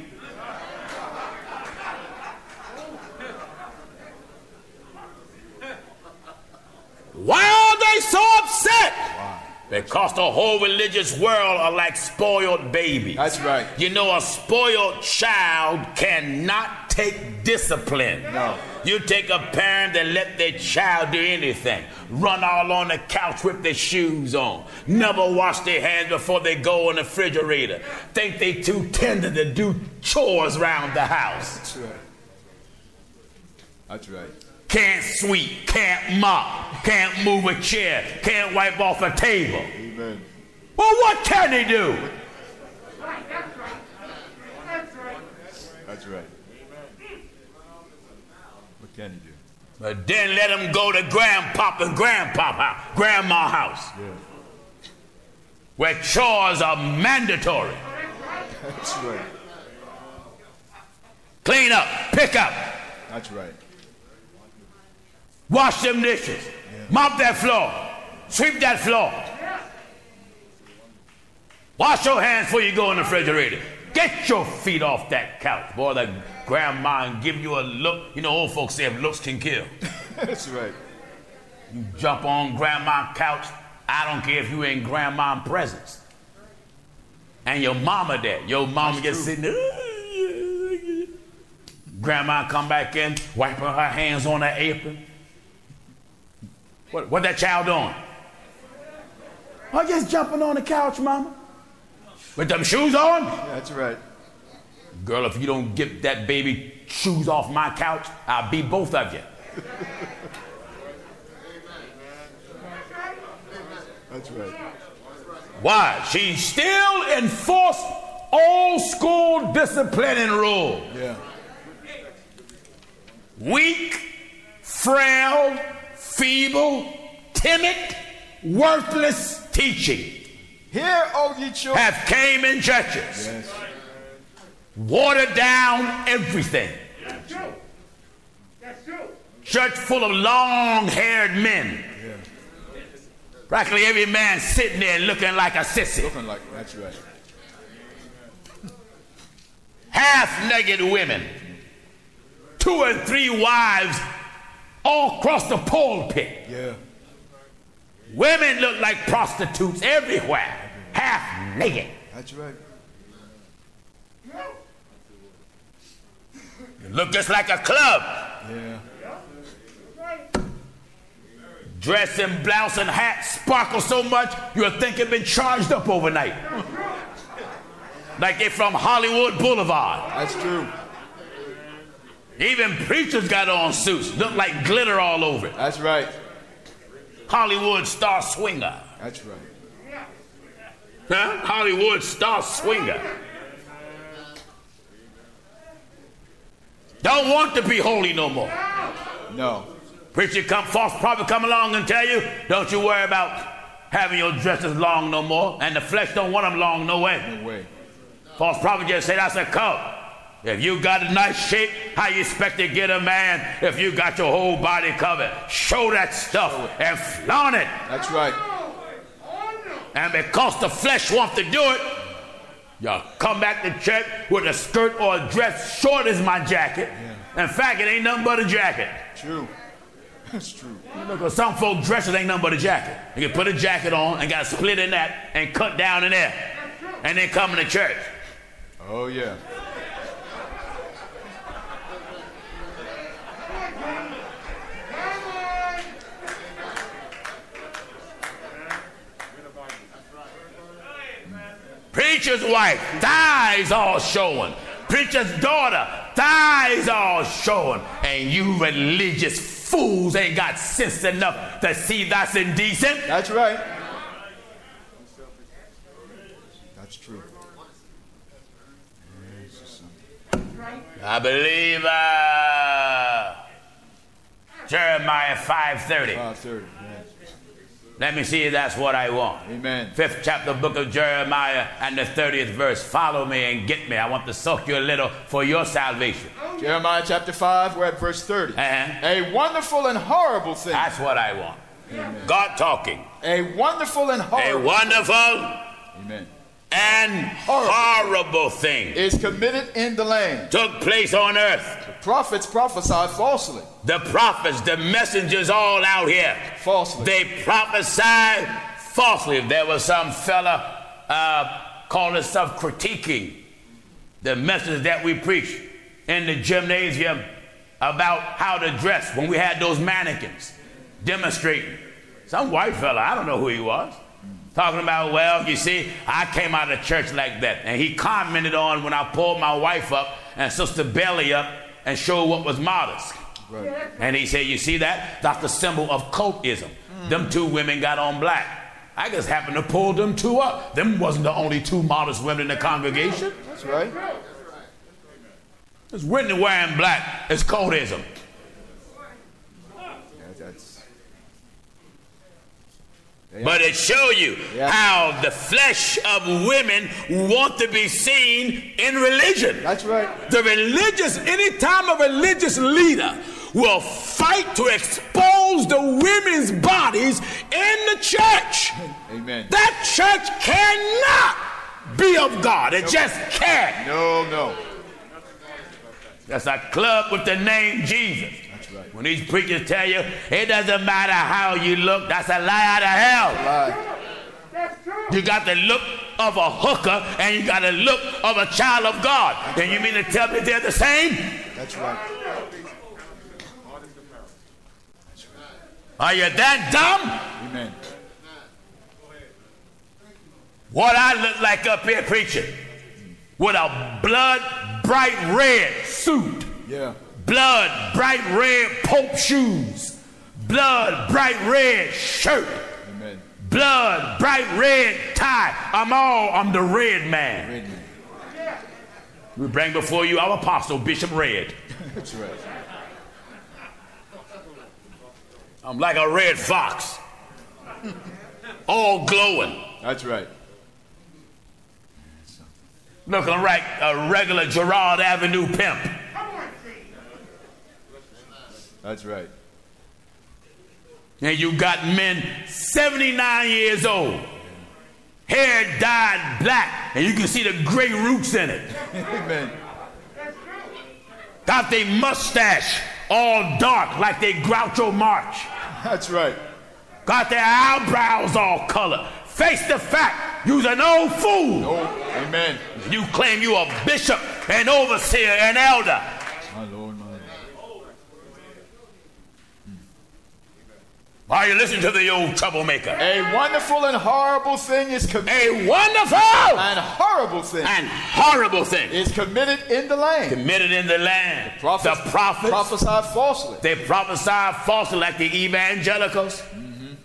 Why are they so upset? Wow. Because the whole religious world are like spoiled babies. That's right. You know, a spoiled child cannot take discipline. No. You take a parent that let their child do anything, run all on the couch with their shoes on, never wash their hands before they go in the refrigerator, think they too tender to do chores around the house. That's right. That's right. Can't sweep, can't mop, can't move a chair, can't wipe off a table. Amen. Well, what can they do? Right, that's right. That's right. That's right. Can do. But then let them go to grandpop and grandpa house, grandma house, where chores are mandatory. That's right. Clean up, pick up. That's right. Wash them dishes, mop that floor, sweep that floor. Wash your hands before you go in the refrigerator. Get your feet off that couch, boy. The grandma and give you a look. You know, old folks say if looks can kill. That's right. You jump on grandma's couch. I don't care if you ain't grandma's presence. And your mama there. Your mama gets sitting there. Grandma come back in, wiping her hands on her apron. What that child doing? I just jumping on the couch, mama. With them shoes on? Yeah, that's right. Girl, if you don't get that baby shoes off my couch, I'll beat both of you. That's right. Why? She still enforced old school discipline and rule. Yeah. Weak, frail, feeble, timid, worthless teaching. Here, O ye children, have came in churches, watered down everything. That's true. That's true. Church full of long-haired men. Yeah. Practically every man sitting there looking like a sissy. Looking like, that's right. Half-naked women, 2 and 3 wives, all across the pulpit. Yeah. Women look like prostitutes everywhere, half naked. That's right. You look just like a club. Yeah. Dress and blouse and hat sparkle so much you'll think they've been charged up overnight. Like they're from Hollywood Boulevard. That's true. Even preachers got on suits, look like glitter all over it. That's right. Hollywood star swinger. That's right. Huh? Hollywood star swinger. Don't want to be holy no more. No. Preacher come, false prophet come along and tell you, don't you worry about having your dresses long no more, and the flesh don't want them long no way. No way. False prophet just said, I said, come. If you got a nice shape, how you expect to get a man if you got your whole body covered? Show that stuff and flaunt it. That's right. And because the flesh wants to do it, y'all come back to church with a skirt or a dress short as my jacket. Yeah. In fact, it ain't nothing but a jacket. True. That's true. Because some folk dresses ain't nothing but a jacket. You can put a jacket on and got a split in that and cut down in there. And then come to church. Oh, yeah. Preacher's wife, thighs all showing. Preacher's daughter, thighs all showing. And you religious fools ain't got sense enough to see that's indecent. That's right. That's true. I believe Jeremiah 5:30. 5:30. Let me see if that's what I want. Amen. 5th chapter, book of Jeremiah, and the 30th verse. Follow me and get me. I want to soak you a little for your salvation. Jeremiah chapter 5, we're at verse 30. Uh-huh. A wonderful and horrible thing. That's what I want. Amen. God talking. A wonderful and horrible. A wonderful. Amen. And horrible thing is committed in the land, took place on earth. The prophets prophesied falsely. The prophets, the messengers all out here. Falsely. They prophesied falsely. There was some fella calling himself critiquing the message that we preach in the gymnasium about how to dress when we had those mannequins demonstrating. Some white fella, I don't know who he was. Talking about, well, you see, I came out of church like that. And he commented on when I pulled my wife up and Sister Belly up and showed what was modest. Right. And he said, you see that? That's the symbol of cultism. Mm. Them two women got on black. I just happened to pull them two up. Them wasn't the only two modest women in the congregation. That's right. It's Whitney wearing black. It's cultism. But it shows you how the flesh of women want to be seen in religion. That's right. The religious, any time a religious leader will fight to expose the women's bodies in the church. Amen. That church cannot be of God. It just can't. No. That's a club with the name Jesus. When these preachers tell you, it doesn't matter how you look, that's a lie out of hell. That's true. You got the look of a hooker and you got the look of a child of God. And you mean to tell me they're the same? That's right. Are you that dumb? Amen. What I look like up here preaching with a blood bright red suit. Yeah. Blood, bright red Pope shoes. Blood, bright red shirt. Amen. Blood, bright red tie. I'm the red man. We bring before you our apostle, Bishop Red. That's right. I'm like a red fox. All glowing. That's right. Looking like a regular Gerard Avenue pimp. That's right. And you got men 79 years old, hair dyed black, and you can see the gray roots in it. Amen. Got their mustache all dark like they Groucho March. That's right. Got their eyebrows all color. Face the fact, you's an old fool. No. Amen. You claim you a bishop, an overseer, an elder. My Lord. Are you listening to the old troublemaker? A wonderful and horrible thing is committed. A wonderful and horrible thing. And horrible thing is committed in the land. Committed in the land. The prophets prophesied falsely. They prophesied falsely like the evangelicals. Mm-hmm.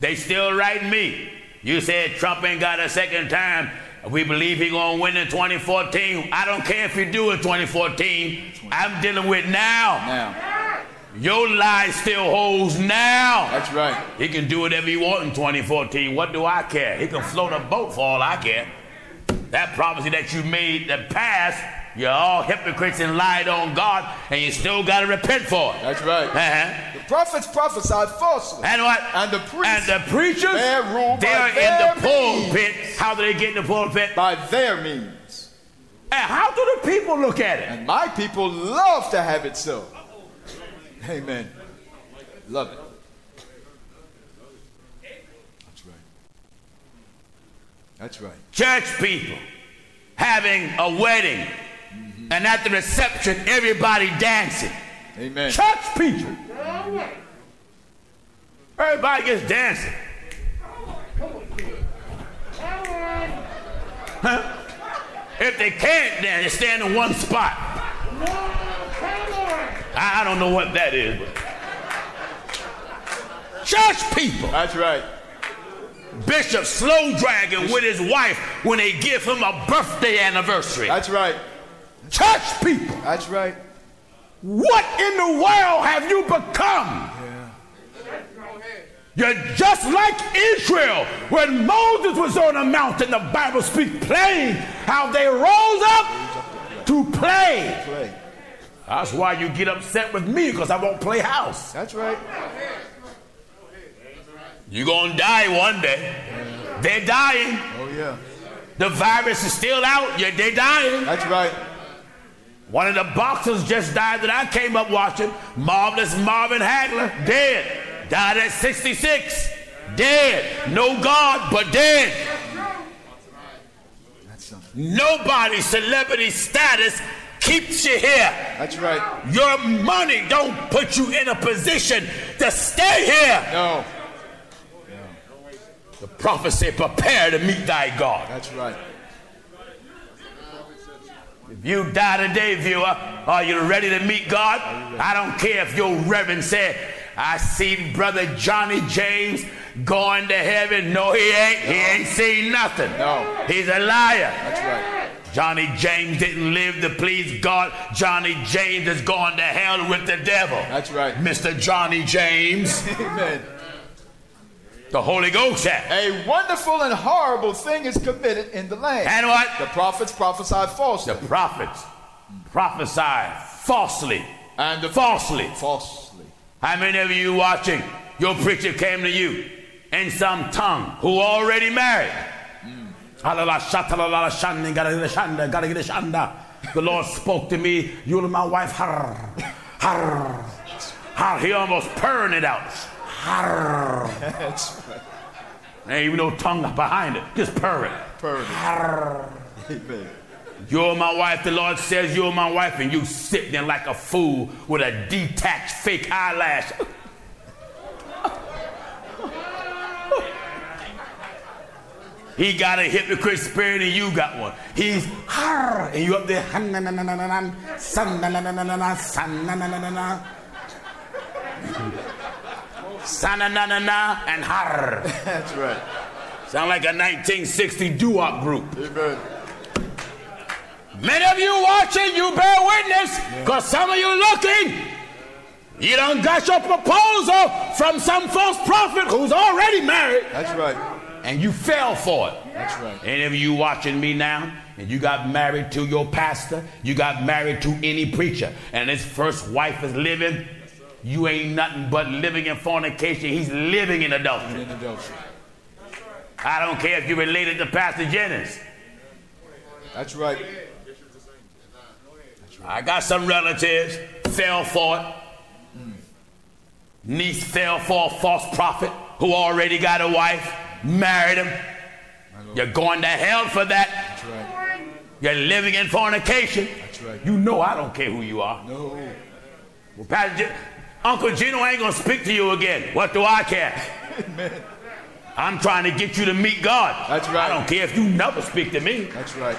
They still write me. You said Trump ain't got a second time. We believe he's going to win in 2014. I don't care if you do in 2014. I'm dealing with now. Your lie still holds now. That's right. He can do whatever he wants in 2014. What do I care? He can float a boat for all I care. That prophecy that you made that passed, you're all hypocrites and lied on God, and you still got to repent for it. That's right. Uh-huh. The prophets prophesied falsely. And what? And the priests. And the preachers. They're ruled by their means. They're in the pulpit. How do they get in the pulpit? By their means. And how do the people look at it? And my people love to have it so. Amen. Love it. That's right. That's right. Church people having a wedding, mm-hmm. and at the reception, everybody dancing. Amen. Church people. Everybody gets dancing. Huh? If they can't, then they stand in one spot. I don't know what that is, but church people. That's right. Bishop slow dragging with his wife when they give him a birthday anniversary. That's right. Church people. That's right. What in the world have you become? You're just like Israel. When Moses was on the mountain, the Bible speaks plain how they rose up to play. That's why you get upset with me, because I won't play house. That's right. You're going to die one day. They're dying. Oh, yeah. The virus is still out. Yeah, they're dying. That's right. One of the boxers just died that I came up watching. Marvelous Marvin Hagler, dead. Died at 66, dead. No God, but dead. Nobody's celebrity status keeps you here. That's right. Your money don't put you in a position to stay here. No. No. The prophet said, prepare to meet thy God. That's right. If you die today, viewer, are you ready to meet God? I don't care if your reverend said, I seen brother Johnny James going to heaven. No, he ain't. No. He ain't seen nothing. No. He's a liar. That's right. Johnny James didn't live to please God. Johnny James is going to hell with the devil. That's right. Mr. Johnny James. Amen. The Holy Ghost had. A wonderful and horrible thing is committed in the land. And what? The prophets prophesied falsely. The prophets prophesied falsely. And the falsely. False. How many of you watching, your preacher came to you in some tongue who already married? The Lord spoke to me, you and my wife, har, har, har. He almost purring it out. Har. That's right. There ain't even no tongue behind it, just purring. Purring. You're my wife, the Lord says you're my wife, and you sit there like a fool with a detached fake eyelash. He got a hypocrite spirit and you got one. He's har, and you up there. Sananana and har. That's right. Sound like a 1960 doo-wop group. Amen. Many of you watching, you bear witness, because some of you looking, you done got your proposal from some false prophet who's already married. That's right. And you fell for it. That's right. Any of you watching me now, and you got married to your pastor, you got married to any preacher, and his first wife is living, you ain't nothing but living in fornication. He's living in adultery. In adultery. I don't care if you're related to Pastor Jennings. That's right. I got some relatives, fell for it. Niece fell for a false prophet who already got a wife, married him. You're going to hell for that. That's right. You're living in fornication. That's right. You know I don't care who you are. No. Well, Pastor Uncle Gino ain't going to speak to you again. What do I care? Amen. I'm trying to get you to meet God. That's right. I don't care if you never speak to me. That's right.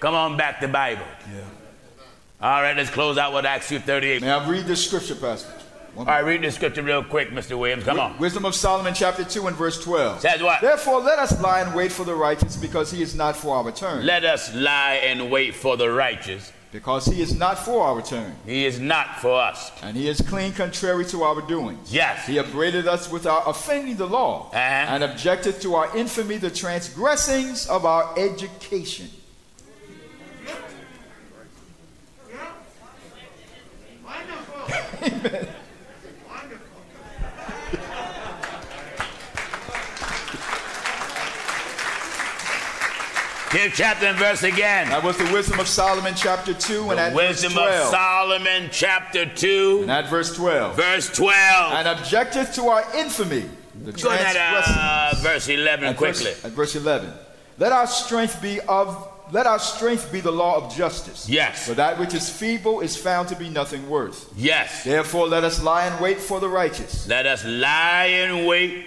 Come on back to the Bible. Yeah. All right, let's close out with Acts 2:38. May I read this scripture, Pastor? All right, read this scripture real quick, Mr. Williams. Come on. Wisdom of Solomon, chapter 2 and verse 12. Says what? Therefore, let us lie and wait for the righteous, because he is not for our return. Let us lie and wait for the righteous. Because he is not for our return. He is not for us. And he is clean contrary to our doings. Yes. He upbraided us with our offending the law. And objected to our infamy, the transgressings of our education. Amen. Give chapter and verse again. That was the wisdom of Solomon, chapter 2, and at verse 12. The wisdom of Solomon, chapter 2, and at verse 12. Verse 12. And objecteth to our infamy, the transgressions. At verse 11, at quickly. At verse 11. Let our strength be the law of justice. Yes. For that which is feeble is found to be nothing worth. Yes. Therefore, let us lie and wait for the righteous. Let us lie and wait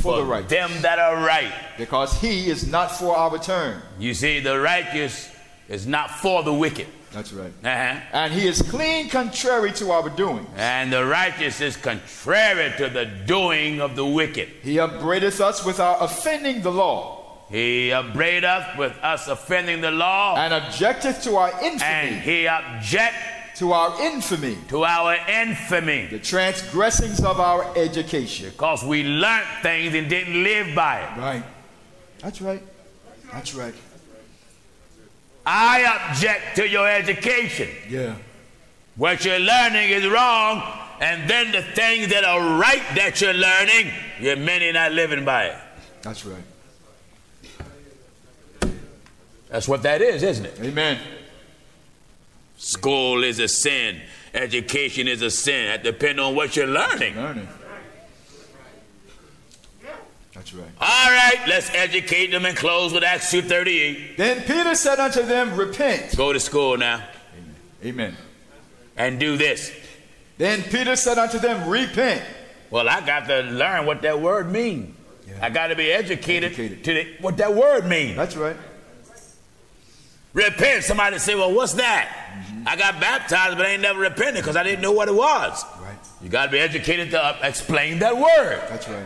for the right. Them that are right. Because he is not for our turn. You see, the righteous is not for the wicked. That's right. And he is clean contrary to our doings. And the righteous is contrary to the doing of the wicked. He upbraideth us with our offending the law. He upbraideth with us offending the law. And objecteth to our infamy. And he objecteth to our infamy. To our infamy. The transgressings of our education. Because we learned things and didn't live by it. Right. That's right. That's right. I object to your education. Yeah. What you're learning is wrong, and then the things that are right that you're learning, you're many not living by it. That's right. That's what that is, isn't it? Amen. School is a sin. Education is a sin. It depends on what you're learning. That's right. All right, let's educate them and close with Acts 2:38. Then Peter said unto them, repent. Go to school now. Amen. Amen. And do this. Then Peter said unto them, repent. Well, I got to learn what that word means. Yeah. I got to be educated. To what that word means. That's right. Repent. Somebody say, well, what's that? Mm-hmm. I got baptized, but I ain't never repented because I didn't know what it was. Right. You got to be educated to explain that word. That's right.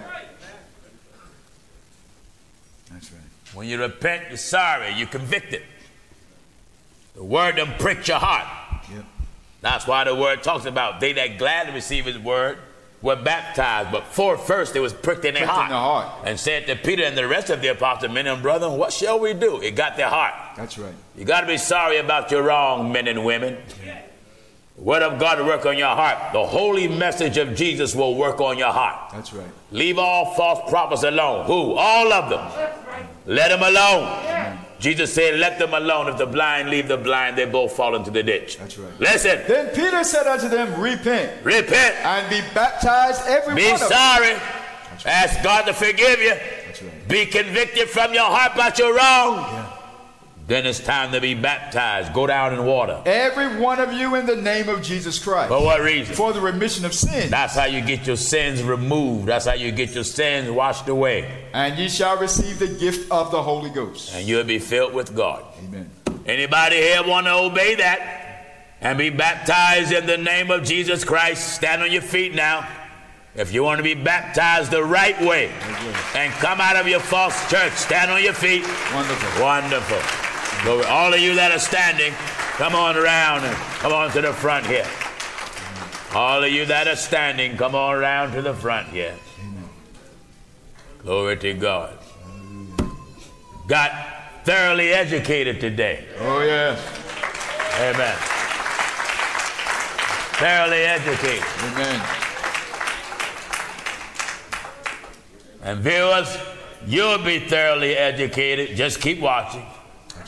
That's right. When you repent, you're sorry, you're convicted. The word done pricked your heart. Yep. That's why the word talks about they that gladly receive his word were baptized, but first they was pricked in their heart. And said to Peter and the rest of the apostles, men and brethren, what shall we do? It got their heart. That's right. You got to be sorry about your wrong, men and women. Yeah. The word of God will work on your heart. The holy message of Jesus will work on your heart. That's right. Leave all false prophets alone. Who? All of them. Right. Let them alone. Yeah. Jesus said, let them alone. If the blind leave the blind, they both fall into the ditch. That's right. Listen. Then Peter said unto them, repent. Repent. And be baptized every one of them. Be sorry. Right. Ask God to forgive you. That's right. Be convicted from your heart about your wrong. Yeah. Then it's time to be baptized. Go down in water. Every one of you in the name of Jesus Christ. For what reason? For the remission of sins. That's how you get your sins removed. That's how you get your sins washed away. And ye shall receive the gift of the Holy Ghost. And you'll be filled with God. Amen. Anybody here want to obey that? And be baptized in the name of Jesus Christ. Stand on your feet now. If you want to be baptized the right way. And come out of your false church. Stand on your feet. Wonderful. Wonderful. All of you that are standing, come on around and come on to the front here. All of you that are standing, come on around to the front here. Amen. Glory to God. Got thoroughly educated today. Oh, yeah. Amen. Thoroughly educated. Amen. And viewers, you'll be thoroughly educated. Just keep watching.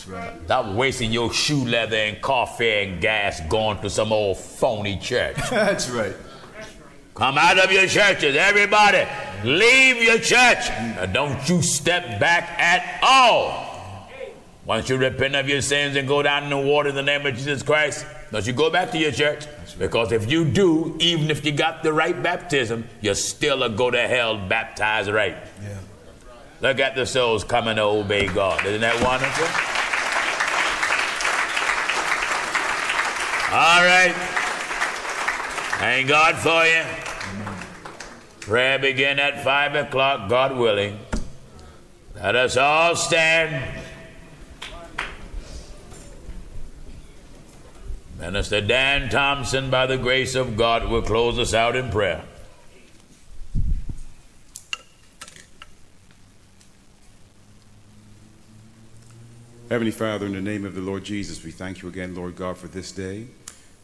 Right. Stop wasting your shoe leather and car fare and gas going to some old phony church. That's right. Come out of your churches, everybody. Leave your church. Now don't you step back at all. Once you repent of your sins and go down in the water in the name of Jesus Christ, don't you go back to your church. Right. Because if you do, even if you got the right baptism, you're still a go to hell baptized right. Yeah. Look at the souls coming to obey God. Isn't that wonderful? All right. Thank God for you. Amen. Prayer begin at 5 o'clock, God willing. Let us all stand. Minister Dan Thompson, by the grace of God, will close us out in prayer. Heavenly Father, in the name of the Lord Jesus, we thank you again, Lord God, for this day.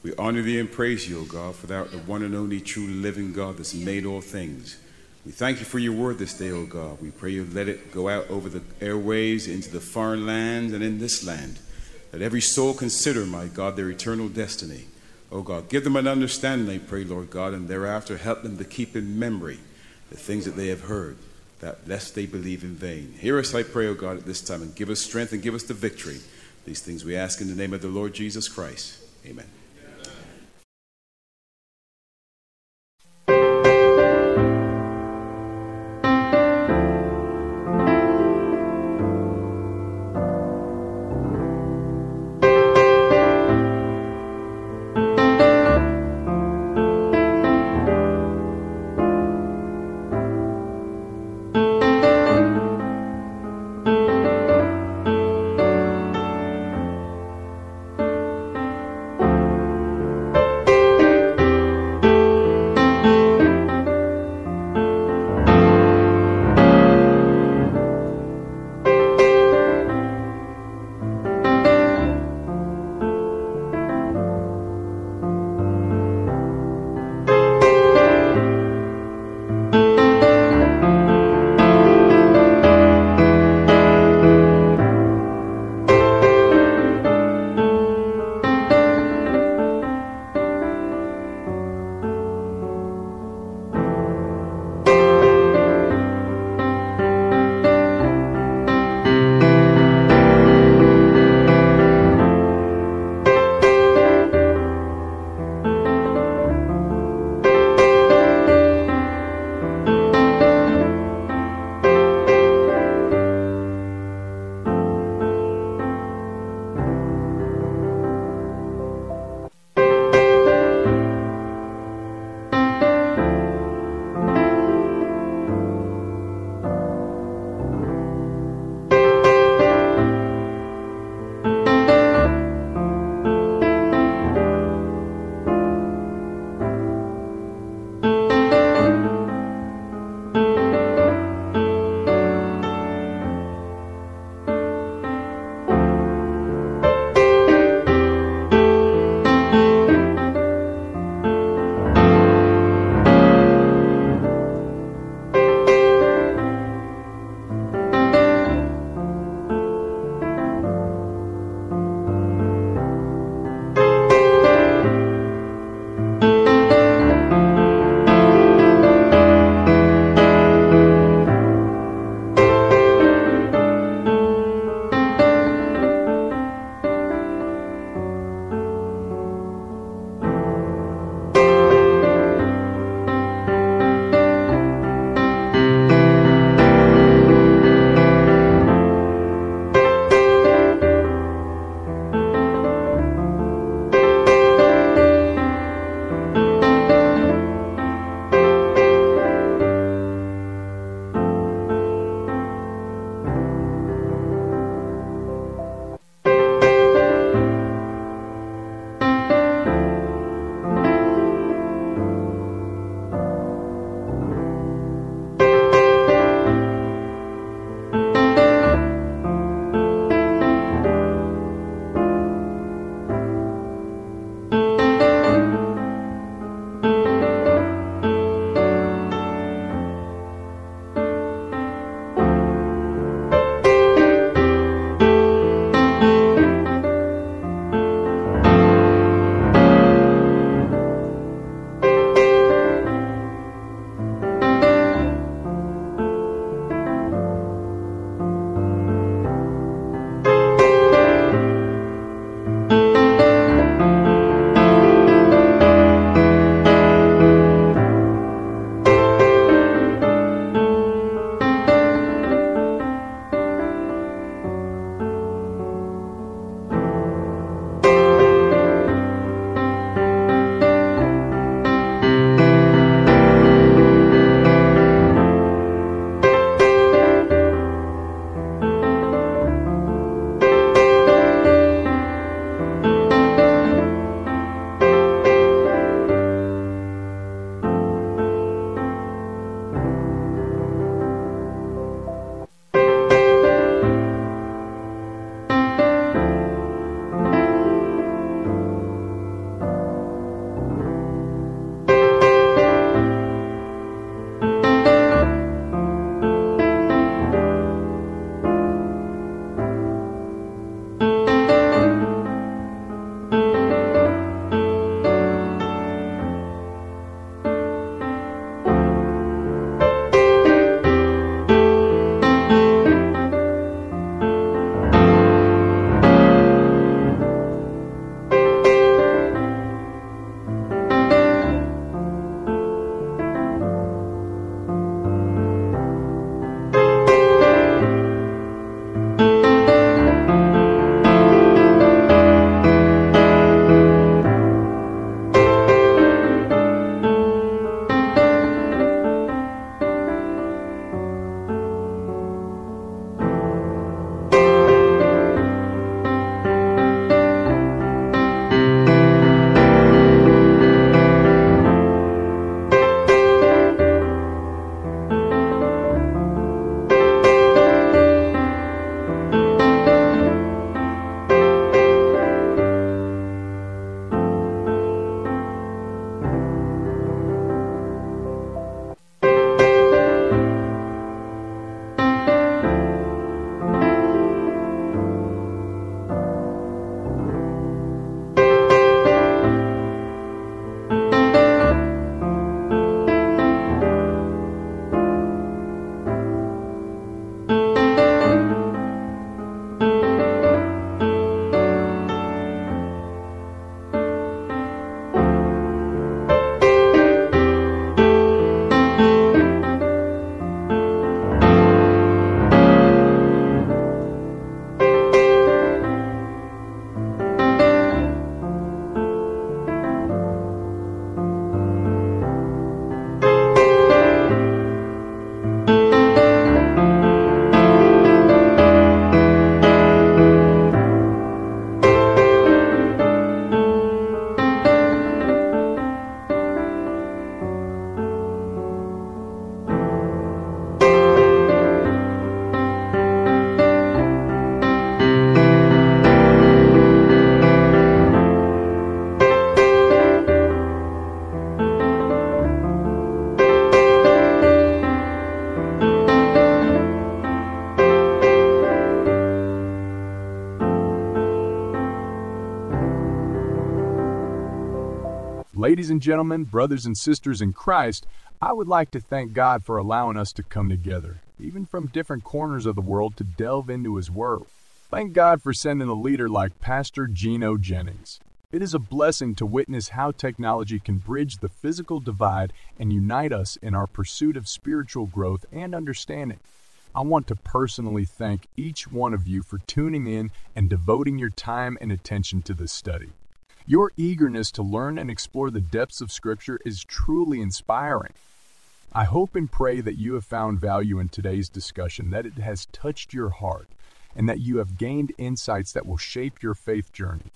We honor thee and praise you, O God, for thou art the one and only true living God that's made all things. We thank you for your word this day, O God. We pray you let it go out over the airwaves, into the foreign lands, and in this land. Let every soul consider, my God, their eternal destiny. O God, give them an understanding, I pray, Lord God, and thereafter help them to keep in memory the things that they have heard, that lest they believe in vain. Hear us, I pray, O God, at this time, and give us strength and give us the victory. These things we ask in the name of the Lord Jesus Christ. Amen. Ladies and gentlemen, brothers and sisters in Christ, I would like to thank God for allowing us to come together, even from different corners of the world, to delve into His Word. Thank God for sending a leader like Pastor Gino Jennings. It is a blessing to witness how technology can bridge the physical divide and unite us in our pursuit of spiritual growth and understanding. I want to personally thank each one of you for tuning in and devoting your time and attention to this study. Your eagerness to learn and explore the depths of Scripture is truly inspiring. I hope and pray that you have found value in today's discussion, that it has touched your heart, and that you have gained insights that will shape your faith journey.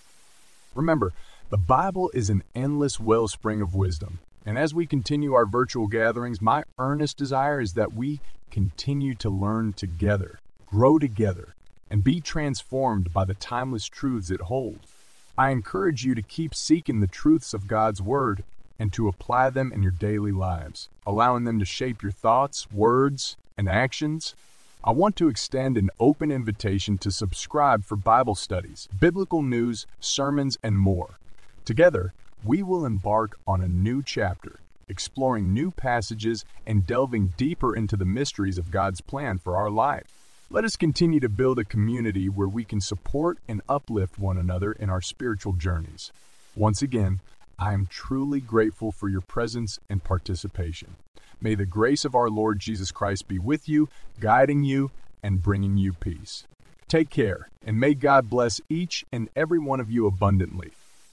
Remember, the Bible is an endless wellspring of wisdom, and as we continue our virtual gatherings, my earnest desire is that we continue to learn together, grow together, and be transformed by the timeless truths it holds. I encourage you to keep seeking the truths of God's Word and to apply them in your daily lives, allowing them to shape your thoughts, words, and actions. I want to extend an open invitation to subscribe for Bible studies, biblical news, sermons, and more. Together, we will embark on a new chapter, exploring new passages and delving deeper into the mysteries of God's plan for our life. Let us continue to build a community where we can support and uplift one another in our spiritual journeys. Once again, I am truly grateful for your presence and participation. May the grace of our Lord Jesus Christ be with you, guiding you, and bringing you peace. Take care, and may God bless each and every one of you abundantly.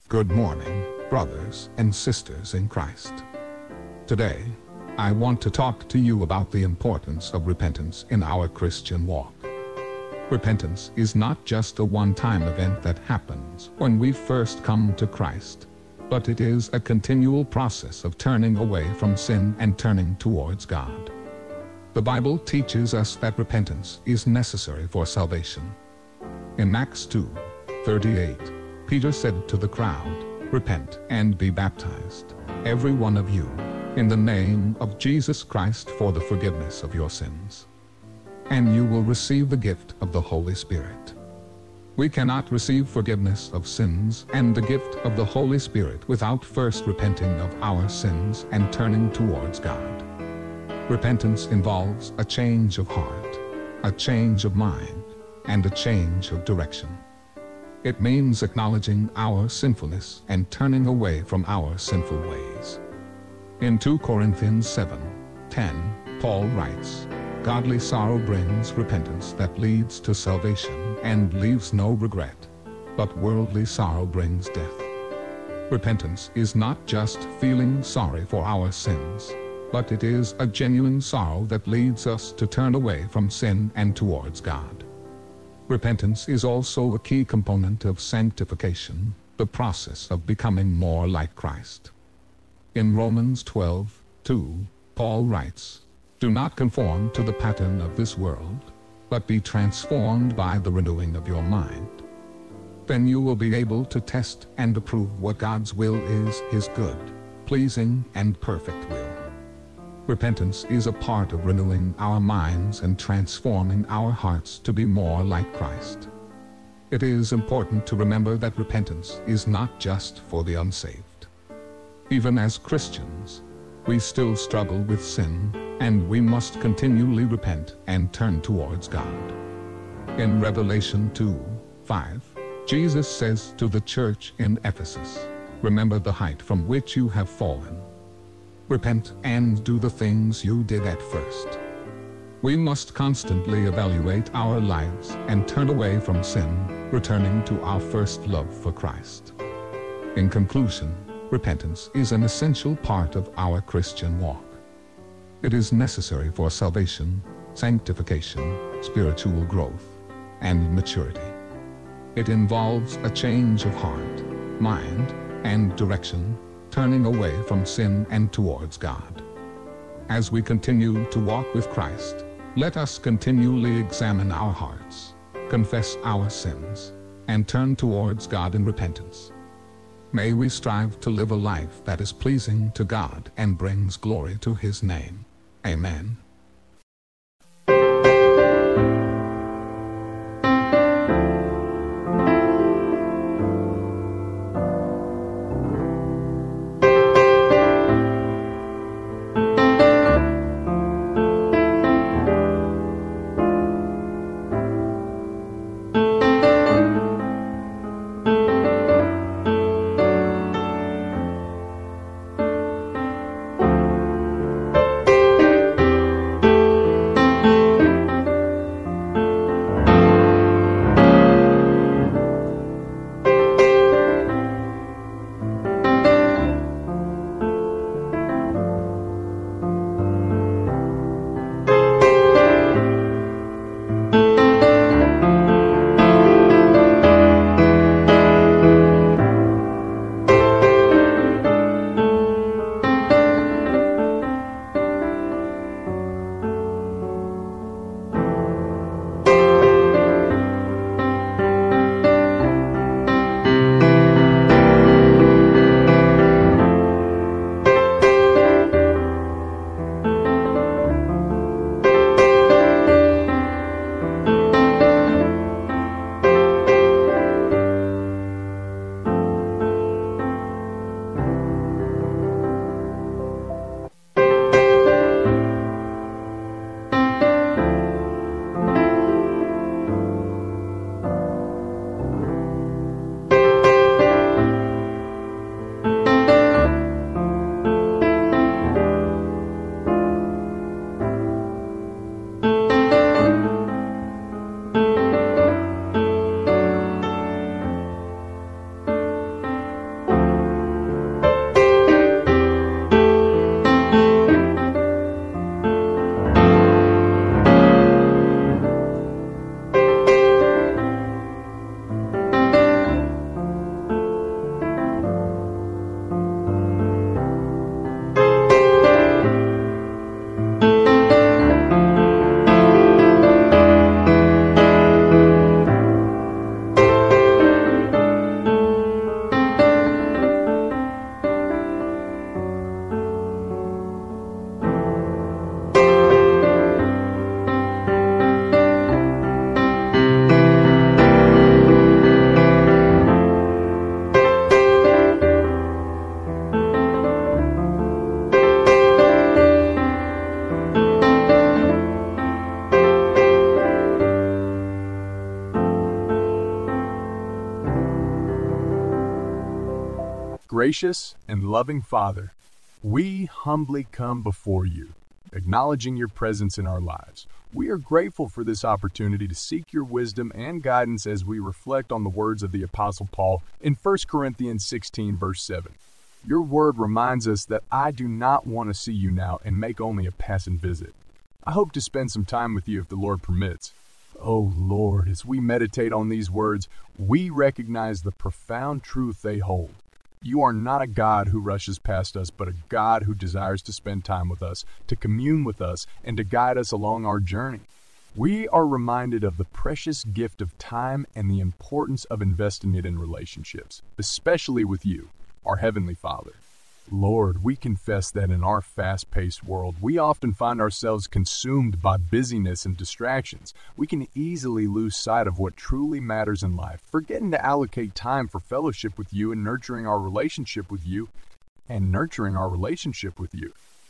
Good morning, brothers and sisters in Christ. Today, I want to talk to you about the importance of repentance in our Christian walk. Repentance is not just a one-time event that happens when we first come to Christ, but it is a continual process of turning away from sin and turning towards God. The Bible teaches us that repentance is necessary for salvation. In Acts 2:38, Peter said to the crowd, "Repent and be baptized, every one of you, in the name of Jesus Christ for the forgiveness of your sins, and you will receive the gift of the Holy Spirit." We cannot receive forgiveness of sins and the gift of the Holy Spirit without first repenting of our sins and turning towards God. Repentance involves a change of heart, a change of mind, and a change of direction. It means acknowledging our sinfulness and turning away from our sinful ways. In 2 Corinthians 7:10, Paul writes, "Godly sorrow brings repentance that leads to salvation and leaves no regret, but worldly sorrow brings death." Repentance is not just feeling sorry for our sins, but it is a genuine sorrow that leads us to turn away from sin and towards God. Repentance is also a key component of sanctification, the process of becoming more like Christ. In Romans 12:2, Paul writes, "Do not conform to the pattern of this world, but be transformed by the renewing of your mind. Then you will be able to test and approve what God's will is, His good, pleasing, and perfect will." Repentance is a part of renewing our minds and transforming our hearts to be more like Christ. It is important to remember that repentance is not just for the unsaved. Even as Christians, we still struggle with sin, and we must continually repent and turn towards God. In Revelation 2:5, Jesus says to the church in Ephesus, "Remember the height from which you have fallen. Repent and do the things you did at first." We must constantly evaluate our lives and turn away from sin, returning to our first love for Christ. In conclusion, repentance is an essential part of our Christian walk. It is necessary for salvation, sanctification, spiritual growth, and maturity. It involves a change of heart, mind, and direction, turning away from sin and towards God. As we continue to walk with Christ, let us continually examine our hearts, confess our sins, and turn towards God in repentance. May we strive to live a life that is pleasing to God and brings glory to His name. Amen. Gracious and loving Father, we humbly come before you, acknowledging your presence in our lives. We are grateful for this opportunity to seek your wisdom and guidance as we reflect on the words of the Apostle Paul in 1 Corinthians 16, verse 7. Your word reminds us that I do not want to see you now and make only a passing visit. I hope to spend some time with you if the Lord permits. Oh Lord, as we meditate on these words, we recognize the profound truth they hold. You are not a God who rushes past us, but a God who desires to spend time with us, to commune with us, and to guide us along our journey. We are reminded of the precious gift of time and the importance of investing it in relationships, especially with you, our Heavenly Father. Lord, we confess that in our fast-paced world, we often find ourselves consumed by busyness and distractions. We can easily lose sight of what truly matters in life, forgetting to allocate time for fellowship with you and nurturing our relationship with you.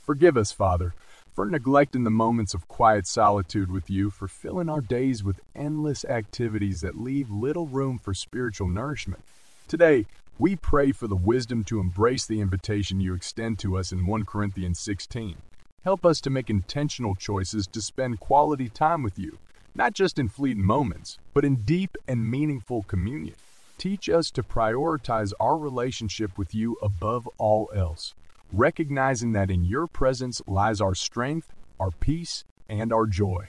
Forgive us, Father, for neglecting the moments of quiet solitude with you, for filling our days with endless activities that leave little room for spiritual nourishment. Today, we pray for the wisdom to embrace the invitation you extend to us in 1 Corinthians 16. Help us to make intentional choices to spend quality time with you, not just in fleeting moments, but in deep and meaningful communion. Teach us to prioritize our relationship with you above all else, recognizing that in your presence lies our strength, our peace, and our joy.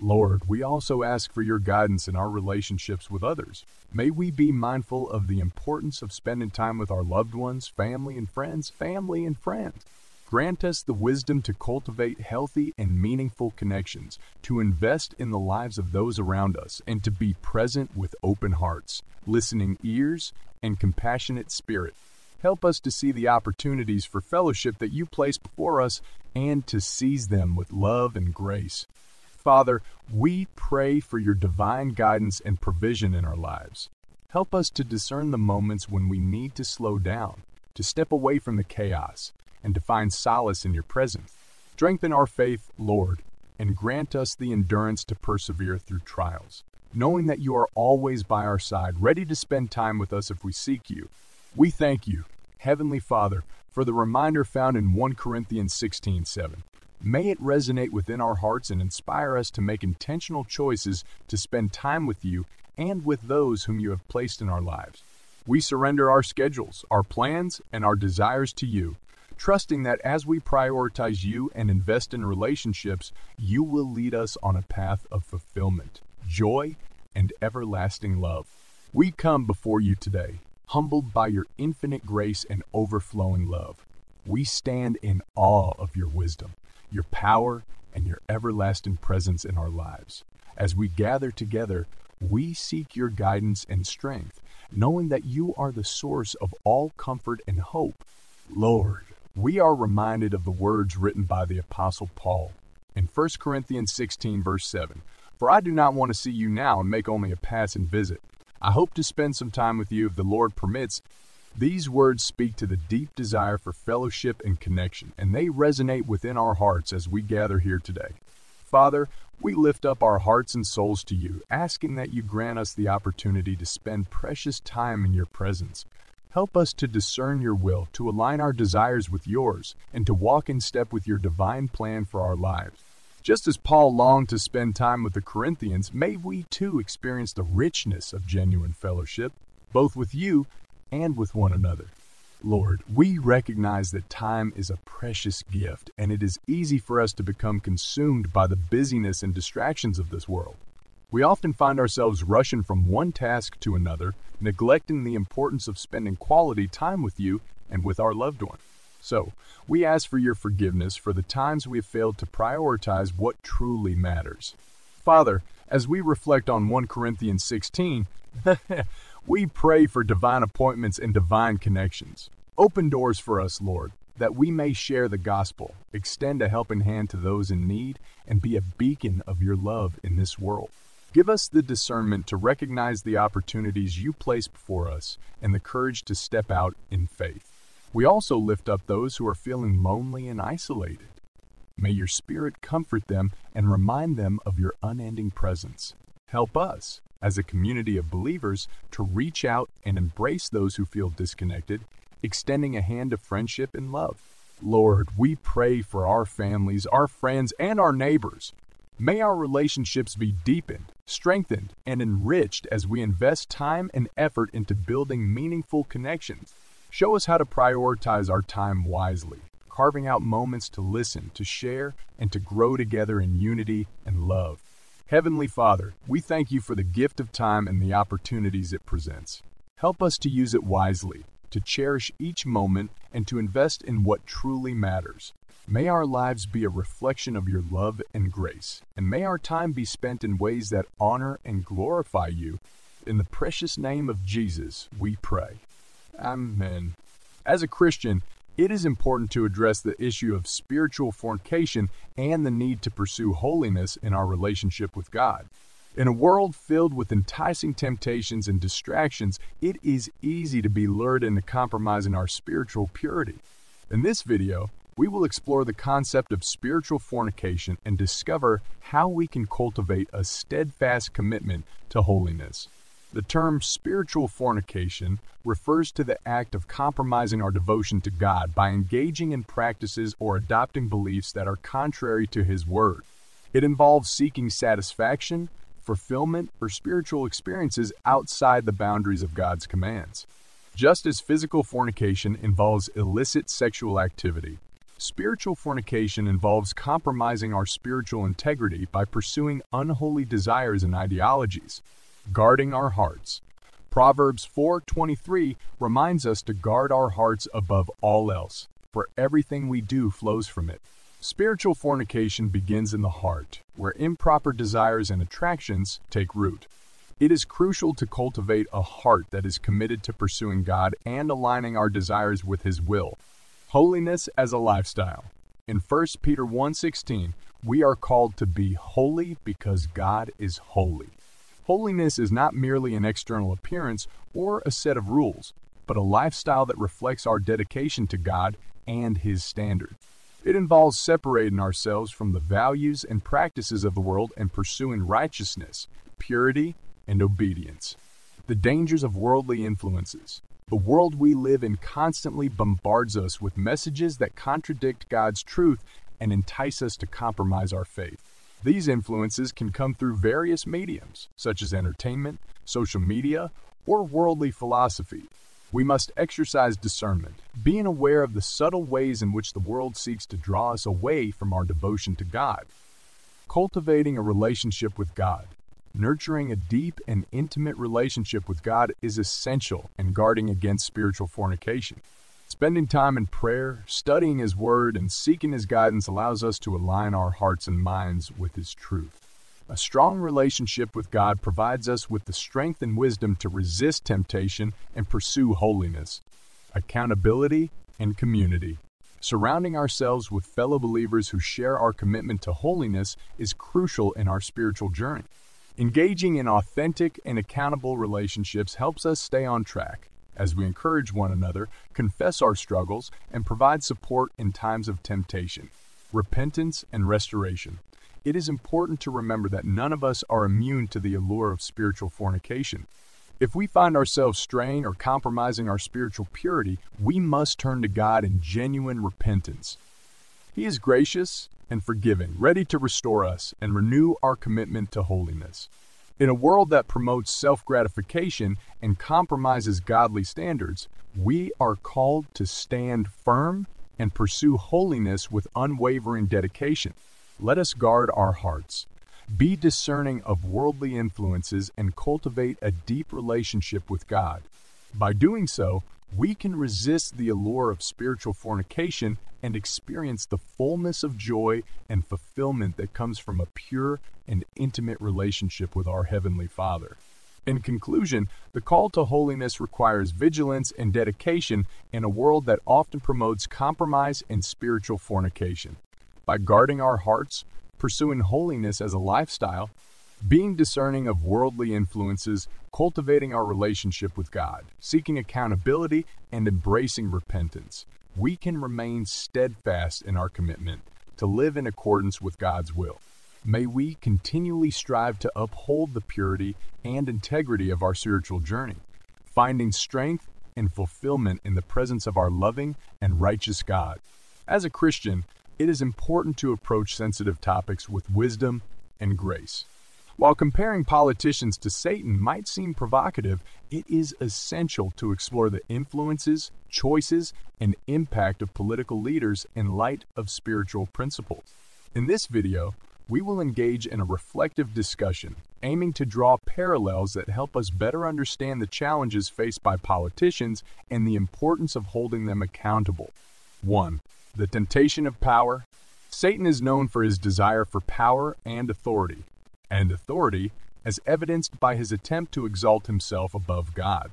Lord, we also ask for your guidance in our relationships with others. May we be mindful of the importance of spending time with our loved ones, family and friends. Grant us the wisdom to cultivate healthy and meaningful connections, to invest in the lives of those around us, and to be present with open hearts, listening ears, and compassionate spirit. Help us to see the opportunities for fellowship that you place before us and to seize them with love and grace. Father, we pray for your divine guidance and provision in our lives. Help us to discern the moments when we need to slow down, to step away from the chaos, and to find solace in your presence. Strengthen our faith, Lord, and grant us the endurance to persevere through trials, knowing that you are always by our side, ready to spend time with us if we seek you. We thank you, Heavenly Father, for the reminder found in 1 Corinthians 16:7. May it resonate within our hearts and inspire us to make intentional choices to spend time with you and with those whom you have placed in our lives. We surrender our schedules, our plans, and our desires to you, trusting that as we prioritize you and invest in relationships, you will lead us on a path of fulfillment, joy, and everlasting love. We come before you today, humbled by your infinite grace and overflowing love. We stand in awe of your wisdom, your power, and your everlasting presence in our lives. As we gather together, we seek your guidance and strength, knowing that you are the source of all comfort and hope. Lord, we are reminded of the words written by the Apostle Paul in 1 Corinthians 16, verse 7, "For I do not want to see you now and make only a passing visit. I hope to spend some time with you if the Lord permits." These words speak to the deep desire for fellowship and connection, and they resonate within our hearts as we gather here today. Father, we lift up our hearts and souls to you, asking that you grant us the opportunity to spend precious time in your presence. Help us to discern your will, to align our desires with yours, and to walk in step with your divine plan for our lives. Just as Paul longed to spend time with the Corinthians, may we too experience the richness of genuine fellowship, both with you and with one another. Lord, we recognize that time is a precious gift, and it is easy for us to become consumed by the busyness and distractions of this world. We often find ourselves rushing from one task to another, neglecting the importance of spending quality time with you and with our loved one. So, we ask for your forgiveness for the times we have failed to prioritize what truly matters. Father, as we reflect on 1 Corinthians 16, we pray for divine appointments and divine connections. Open doors for us, Lord, that we may share the gospel, extend a helping hand to those in need, and be a beacon of your love in this world. Give us the discernment to recognize the opportunities you place before us and the courage to step out in faith. We also lift up those who are feeling lonely and isolated. May your Spirit comfort them and remind them of your unending presence. Help us, as a community of believers, to reach out and embrace those who feel disconnected extending a hand of friendship and love. Lord, we pray for our families, our friends, and our neighbors. May our relationships be deepened, strengthened, and enriched as we invest time and effort into building meaningful connections. Show us how to prioritize our time wisely, carving out moments to listen, to share, and to grow together in unity and love. Heavenly Father, we thank you for the gift of time and the opportunities it presents. Help us to use it wisely, to cherish each moment, and to invest in what truly matters. May our lives be a reflection of your love and grace, and may our time be spent in ways that honor and glorify you. In the precious name of Jesus, we pray. Amen. As a Christian, it is important to address the issue of spiritual fornication and the need to pursue holiness in our relationship with God. In a world filled with enticing temptations and distractions, it is easy to be lured into compromising our spiritual purity. In this video, we will explore the concept of spiritual fornication and discover how we can cultivate a steadfast commitment to holiness. The term spiritual fornication refers to the act of compromising our devotion to God by engaging in practices or adopting beliefs that are contrary to His Word. It involves seeking satisfaction, fulfillment, or spiritual experiences outside the boundaries of God's commands. Just as physical fornication involves illicit sexual activity, spiritual fornication involves compromising our spiritual integrity by pursuing unholy desires and ideologies. Guarding our hearts. Proverbs 4:23 reminds us to guard our hearts above all else, for everything we do flows from it. Spiritual fornication begins in the heart, where improper desires and attractions take root. It is crucial to cultivate a heart that is committed to pursuing God and aligning our desires with His will. Holiness as a lifestyle. In 1 Peter 1:16, we are called to be holy because God is holy. Holiness is not merely an external appearance or a set of rules, but a lifestyle that reflects our dedication to God and His standard. It involves separating ourselves from the values and practices of the world and pursuing righteousness, purity, and obedience. The dangers of worldly influences. The world we live in constantly bombards us with messages that contradict God's truth and entice us to compromise our faith. These influences can come through various mediums, such as entertainment, social media, or worldly philosophy. We must exercise discernment, being aware of the subtle ways in which the world seeks to draw us away from our devotion to God. Cultivating a relationship with God. Nurturing a deep and intimate relationship with God is essential in guarding against spiritual fornication. Spending time in prayer, studying His Word, and seeking His guidance allows us to align our hearts and minds with His truth. A strong relationship with God provides us with the strength and wisdom to resist temptation and pursue holiness. Accountability and community. Surrounding ourselves with fellow believers who share our commitment to holiness is crucial in our spiritual journey. Engaging in authentic and accountable relationships helps us stay on track as we encourage one another, confess our struggles, and provide support in times of temptation. Repentance and restoration. It is important to remember that none of us are immune to the allure of spiritual fornication. If we find ourselves straying or compromising our spiritual purity, we must turn to God in genuine repentance. He is gracious and forgiving, ready to restore us and renew our commitment to holiness. In a world that promotes self-gratification and compromises godly standards, we are called to stand firm and pursue holiness with unwavering dedication. Let us guard our hearts, be discerning of worldly influences, and cultivate a deep relationship with God. By doing so, we can resist the allure of spiritual fornication and experience the fullness of joy and fulfillment that comes from a pure and intimate relationship with our Heavenly Father. In conclusion, the call to holiness requires vigilance and dedication in a world that often promotes compromise and spiritual fornication. By guarding our hearts, pursuing holiness as a lifestyle, being discerning of worldly influences, cultivating our relationship with God, seeking accountability, and embracing repentance, we can remain steadfast in our commitment to live in accordance with God's will. May we continually strive to uphold the purity and integrity of our spiritual journey, finding strength and fulfillment in the presence of our loving and righteous God. As a Christian, it is important to approach sensitive topics with wisdom and grace. While comparing politicians to Satan might seem provocative, it is essential to explore the influences, choices, and impact of political leaders in light of spiritual principles. In this video, we will engage in a reflective discussion, aiming to draw parallels that help us better understand the challenges faced by politicians and the importance of holding them accountable. 1. The temptation of power. Satan is known for his desire for power and authority as evidenced by his attempt to exalt himself above God.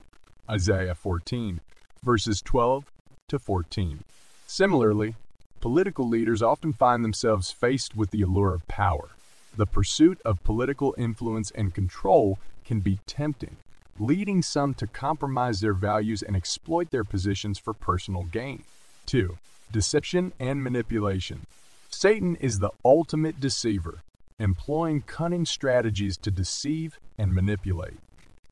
Isaiah 14, verses 12 to 14. Similarly, political leaders often find themselves faced with the allure of power. The pursuit of political influence and control can be tempting, leading some to compromise their values and exploit their positions for personal gain. 2. Deception and manipulation. Satan is the ultimate deceiver, employing cunning strategies to deceive and manipulate.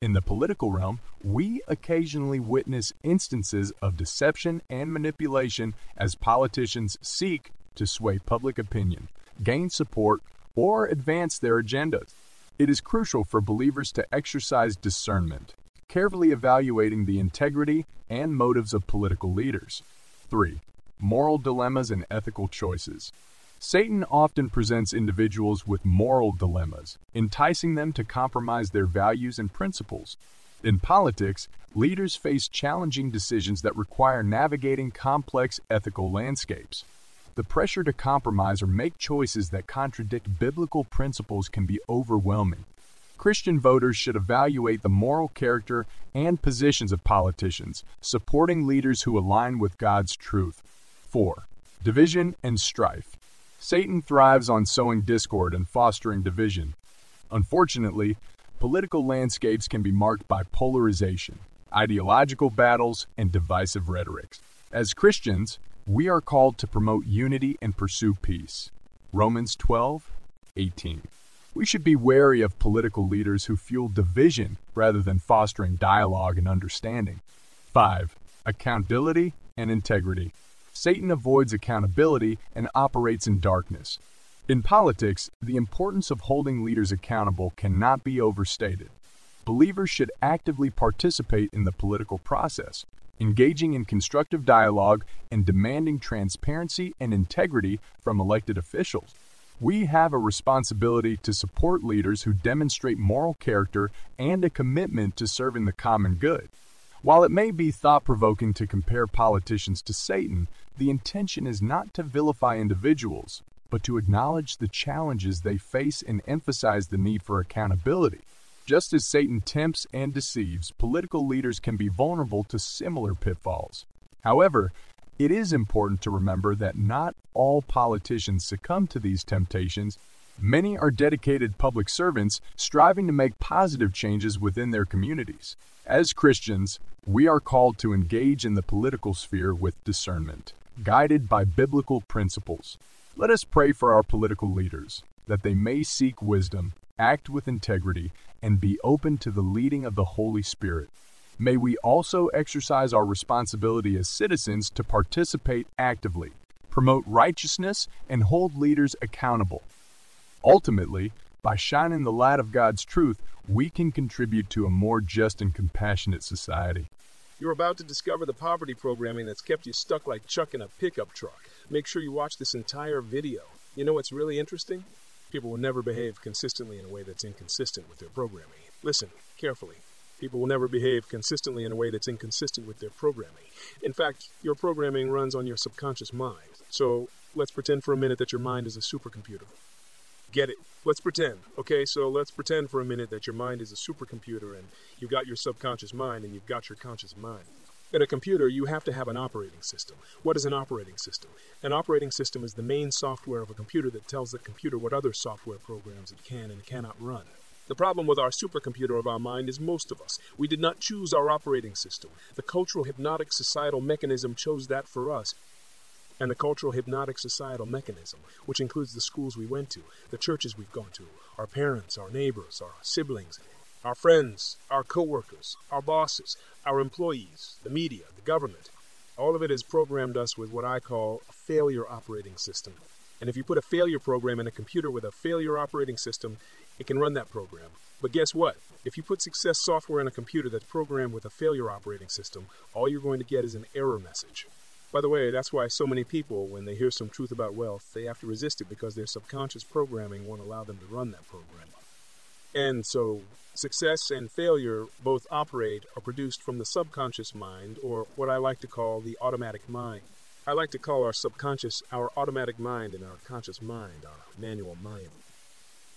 In the political realm, we occasionally witness instances of deception and manipulation as politicians seek to sway public opinion, gain support, or advance their agendas. It is crucial for believers to exercise discernment, carefully evaluating the integrity and motives of political leaders. 3. Moral dilemmas and ethical choices. Satan often presents individuals with moral dilemmas, enticing them to compromise their values and principles. In politics, leaders face challenging decisions that require navigating complex ethical landscapes. The pressure to compromise or make choices that contradict biblical principles can be overwhelming. Christian voters should evaluate the moral character and positions of politicians, supporting leaders who align with God's truth. 4. Division and strife. Satan thrives on sowing discord and fostering division. Unfortunately, political landscapes can be marked by polarization, ideological battles, and divisive rhetoric. As Christians, we are called to promote unity and pursue peace. Romans 12:18. We should be wary of political leaders who fuel division rather than fostering dialogue and understanding. 5. Accountability and integrity. Satan avoids accountability and operates in darkness. In politics, the importance of holding leaders accountable cannot be overstated. Believers should actively participate in the political process, engaging in constructive dialogue and demanding transparency and integrity from elected officials. We have a responsibility to support leaders who demonstrate moral character and a commitment to serving the common good. While it may be thought-provoking to compare politicians to Satan, the intention is not to vilify individuals, but to acknowledge the challenges they face and emphasize the need for accountability. Just as Satan tempts and deceives, political leaders can be vulnerable to similar pitfalls. However, it is important to remember that not all politicians succumb to these temptations. Many are dedicated public servants striving to make positive changes within their communities. As Christians, we are called to engage in the political sphere with discernment, guided by biblical principles. Let us pray for our political leaders, that they may seek wisdom, act with integrity, and be open to the leading of the Holy Spirit. May we also exercise our responsibility as citizens to participate actively, promote righteousness, and hold leaders accountable. Ultimately, by shining the light of God's truth, we can contribute to a more just and compassionate society. You're about to discover the poverty programming that's kept you stuck like Chuck in a pickup truck. Make sure you watch this entire video. You know what's really interesting? People will never behave consistently in a way that's inconsistent with their programming. Listen carefully. People will never behave consistently in a way that's inconsistent with their programming. In fact, your programming runs on your subconscious mind. So let's pretend for a minute that your mind is a supercomputer. Get it? Let's pretend. Okay, so let's pretend for a minute that your mind is a supercomputer and you've got your subconscious mind and you've got your conscious mind. In a computer, you have to have an operating system. What is an operating system? An operating system is the main software of a computer that tells the computer what other software programs it can and cannot run. The problem with our supercomputer of our mind is most of us. We did not choose our operating system. The cultural hypnotic societal mechanism chose that for us. And the cultural hypnotic societal mechanism, which includes the schools we went to, the churches we've gone to, our parents, our neighbors, our siblings, our friends, our co-workers, our bosses, our employees, the media, the government. All of it has programmed us with what I call a failure operating system. And if you put a failure program in a computer with a failure operating system, it can run that program. But guess what? If you put success software in a computer that's programmed with a failure operating system, all you're going to get is an error message. By the way, that's why so many people, when they hear some truth about wealth, they have to resist it because their subconscious programming won't allow them to run that program. And so success and failure both operate or produced from the subconscious mind, or what I like to call the automatic mind. I like to call our subconscious our automatic mind and our conscious mind our manual mind.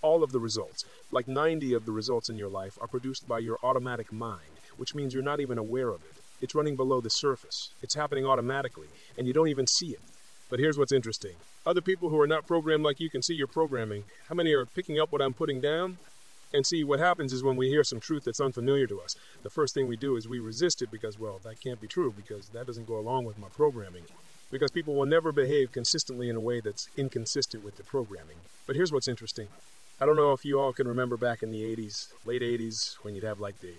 All of the results, like 90 of the results in your life, are produced by your automatic mind, which means you're not even aware of it. It's running below the surface. It's happening automatically, and you don't even see it. But here's what's interesting. Other people who are not programmed like you can see your programming. How many are picking up what I'm putting down? And see, what happens is when we hear some truth that's unfamiliar to us, the first thing we do is we resist it because, well, that can't be true because that doesn't go along with my programming. Because people will never behave consistently in a way that's inconsistent with the programming. But here's what's interesting. I don't know if you all can remember back in the 80s, late 80s, when you'd have like the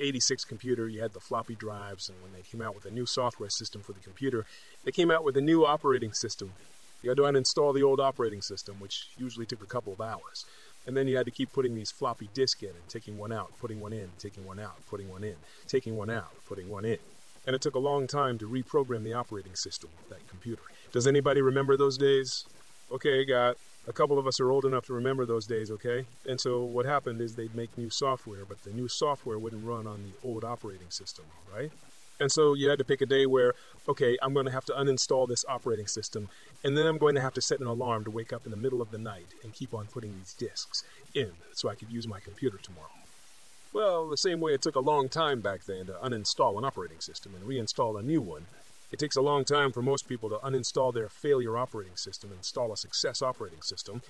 86 computer, you had the floppy drives, and when they came out with a new software system for the computer, they came out with a new operating system. You had to uninstall the old operating system, which usually took a couple of hours. And then you had to keep putting these floppy disks in and taking one out, putting one in, taking one out, putting one in, taking one out, putting one in. And it took a long time to reprogram the operating system of that computer. Does anybody remember those days? Okay, got a couple of us are old enough to remember those days, okay? And so what happened is they'd make new software, but the new software wouldn't run on the old operating system, right? And so you had to pick a day where, okay, I'm going to have to uninstall this operating system, and then I'm going to have to set an alarm to wake up in the middle of the night and keep on putting these disks in so I could use my computer tomorrow. Well, the same way it took a long time back then to uninstall an operating system and reinstall a new one, it takes a long time for most people to uninstall their failure operating system and install a success operating system.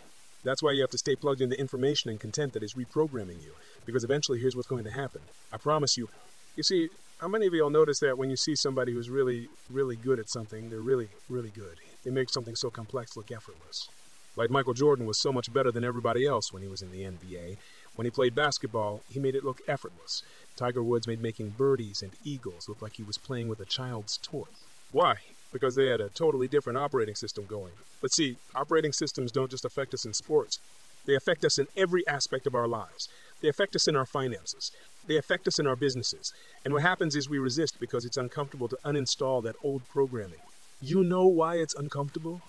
That's why you have to stay plugged into information and content that is reprogramming you, because eventually here's what's going to happen. I promise you. You see, how many of y'all notice that when you see somebody who's really, really good at something, they're really, really good. They make something so complex look effortless. Like Michael Jordan was so much better than everybody else when he was in the NBA. When he played basketball, he made it look effortless. Tiger Woods made making birdies and eagles look like he was playing with a child's toy. Why? Because they had a totally different operating system going. But see, operating systems don't just affect us in sports. They affect us in every aspect of our lives. They affect us in our finances. They affect us in our businesses. And what happens is we resist because it's uncomfortable to uninstall that old programming. You know why it's uncomfortable?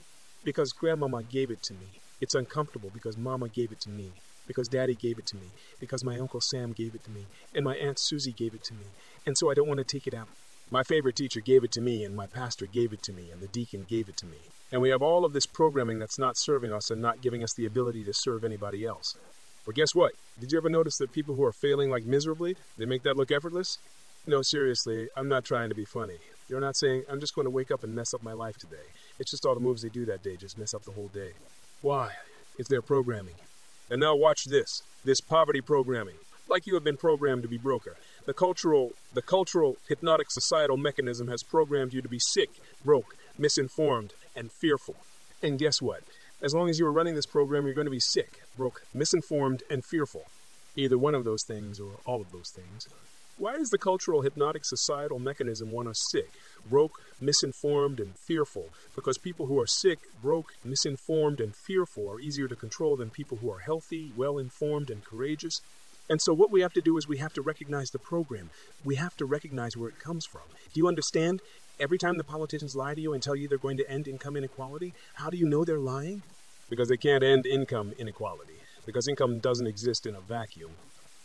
Because Grandmama gave it to me. It's uncomfortable because Mama gave it to me. Because Daddy gave it to me, because my Uncle Sam gave it to me, and my Aunt Susie gave it to me, and so I don't want to take it out. My favorite teacher gave it to me, and my pastor gave it to me, and the deacon gave it to me. And we have all of this programming that's not serving us and not giving us the ability to serve anybody else. But guess what? Did you ever notice that people who are failing like miserably, they make that look effortless? No, seriously, I'm not trying to be funny. They're not saying, I'm just going to wake up and mess up my life today. It's just all the moves they do that day just mess up the whole day. Why? It's their programming. And now watch this, poverty programming, like you have been programmed to be broke. The cultural hypnotic societal mechanism has programmed you to be sick, broke, misinformed, and fearful. And guess what? As long as you are running this program, you're going to be sick, broke, misinformed, and fearful. Either one of those things or all of those things. Why does the cultural hypnotic societal mechanism want us sick, broke, misinformed, and fearful? Because people who are sick, broke, misinformed, and fearful are easier to control than people who are healthy, well-informed, and courageous. And so what we have to do is we have to recognize the program. We have to recognize where it comes from. Do you understand? Every time the politicians lie to you and tell you they're going to end income inequality, how do you know they're lying? Because they can't end income inequality. Because income doesn't exist in a vacuum.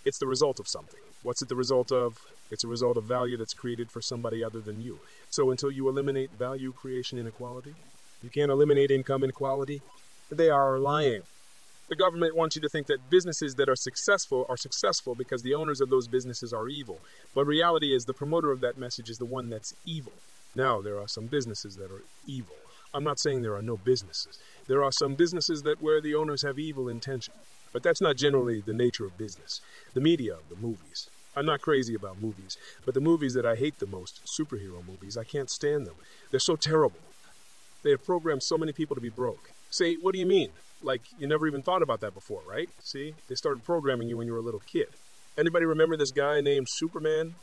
It's the result of something. What's it the result of? It's a result of value that's created for somebody other than you. So until you eliminate value creation inequality, you can't eliminate income inequality. They are lying. The government wants you to think that businesses that are successful because the owners of those businesses are evil. But reality is the promoter of that message is the one that's evil. Now, there are some businesses that are evil. I'm not saying there are no businesses. There are some businesses that where the owners have evil intention. But that's not generally the nature of business. The media, the movies. I'm not crazy about movies, but the movies that I hate the most, superhero movies, I can't stand them. They're so terrible. They have programmed so many people to be broke. Say, what do you mean? Like, you never even thought about that before, right? See, they started programming you when you were a little kid. Anybody remember this guy named Superman?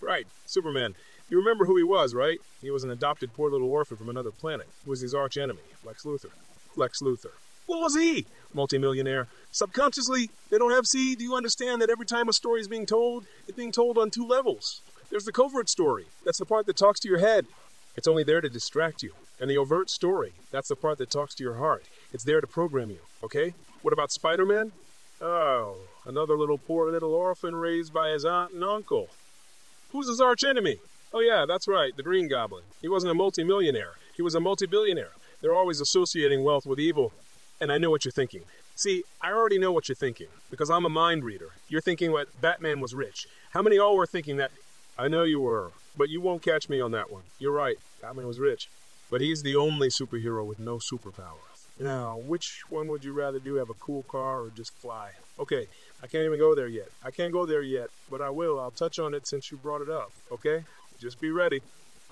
Right, Superman. You remember who he was, right? He was an adopted poor little orphan from another planet. He was his arch enemy, Lex Luthor. Lex Luthor. What was he? Multimillionaire. Subconsciously, they don't have C. Do you understand that every time a story is being told, it's being told on two levels? There's the covert story. That's the part that talks to your head. It's only there to distract you. And the overt story, that's the part that talks to your heart. It's there to program you, okay? What about Spider-Man? Oh, another little poor little orphan raised by his aunt and uncle. Who's his archenemy? Oh yeah, that's right, the Green Goblin. He wasn't a multimillionaire. He was a multi-billionaire. They're always associating wealth with evil. And I know what you're thinking. See, I already know what you're thinking, because I'm a mind reader. You're thinking what Batman was rich. How many of y'all were thinking that? I know you were, but you won't catch me on that one. You're right, Batman was rich. But he's the only superhero with no superpower. Now, which one would you rather do, have a cool car or just fly? Okay, I can't even go there yet. I can't go there yet, but I will. I'll touch on it since you brought it up, okay? Just be ready,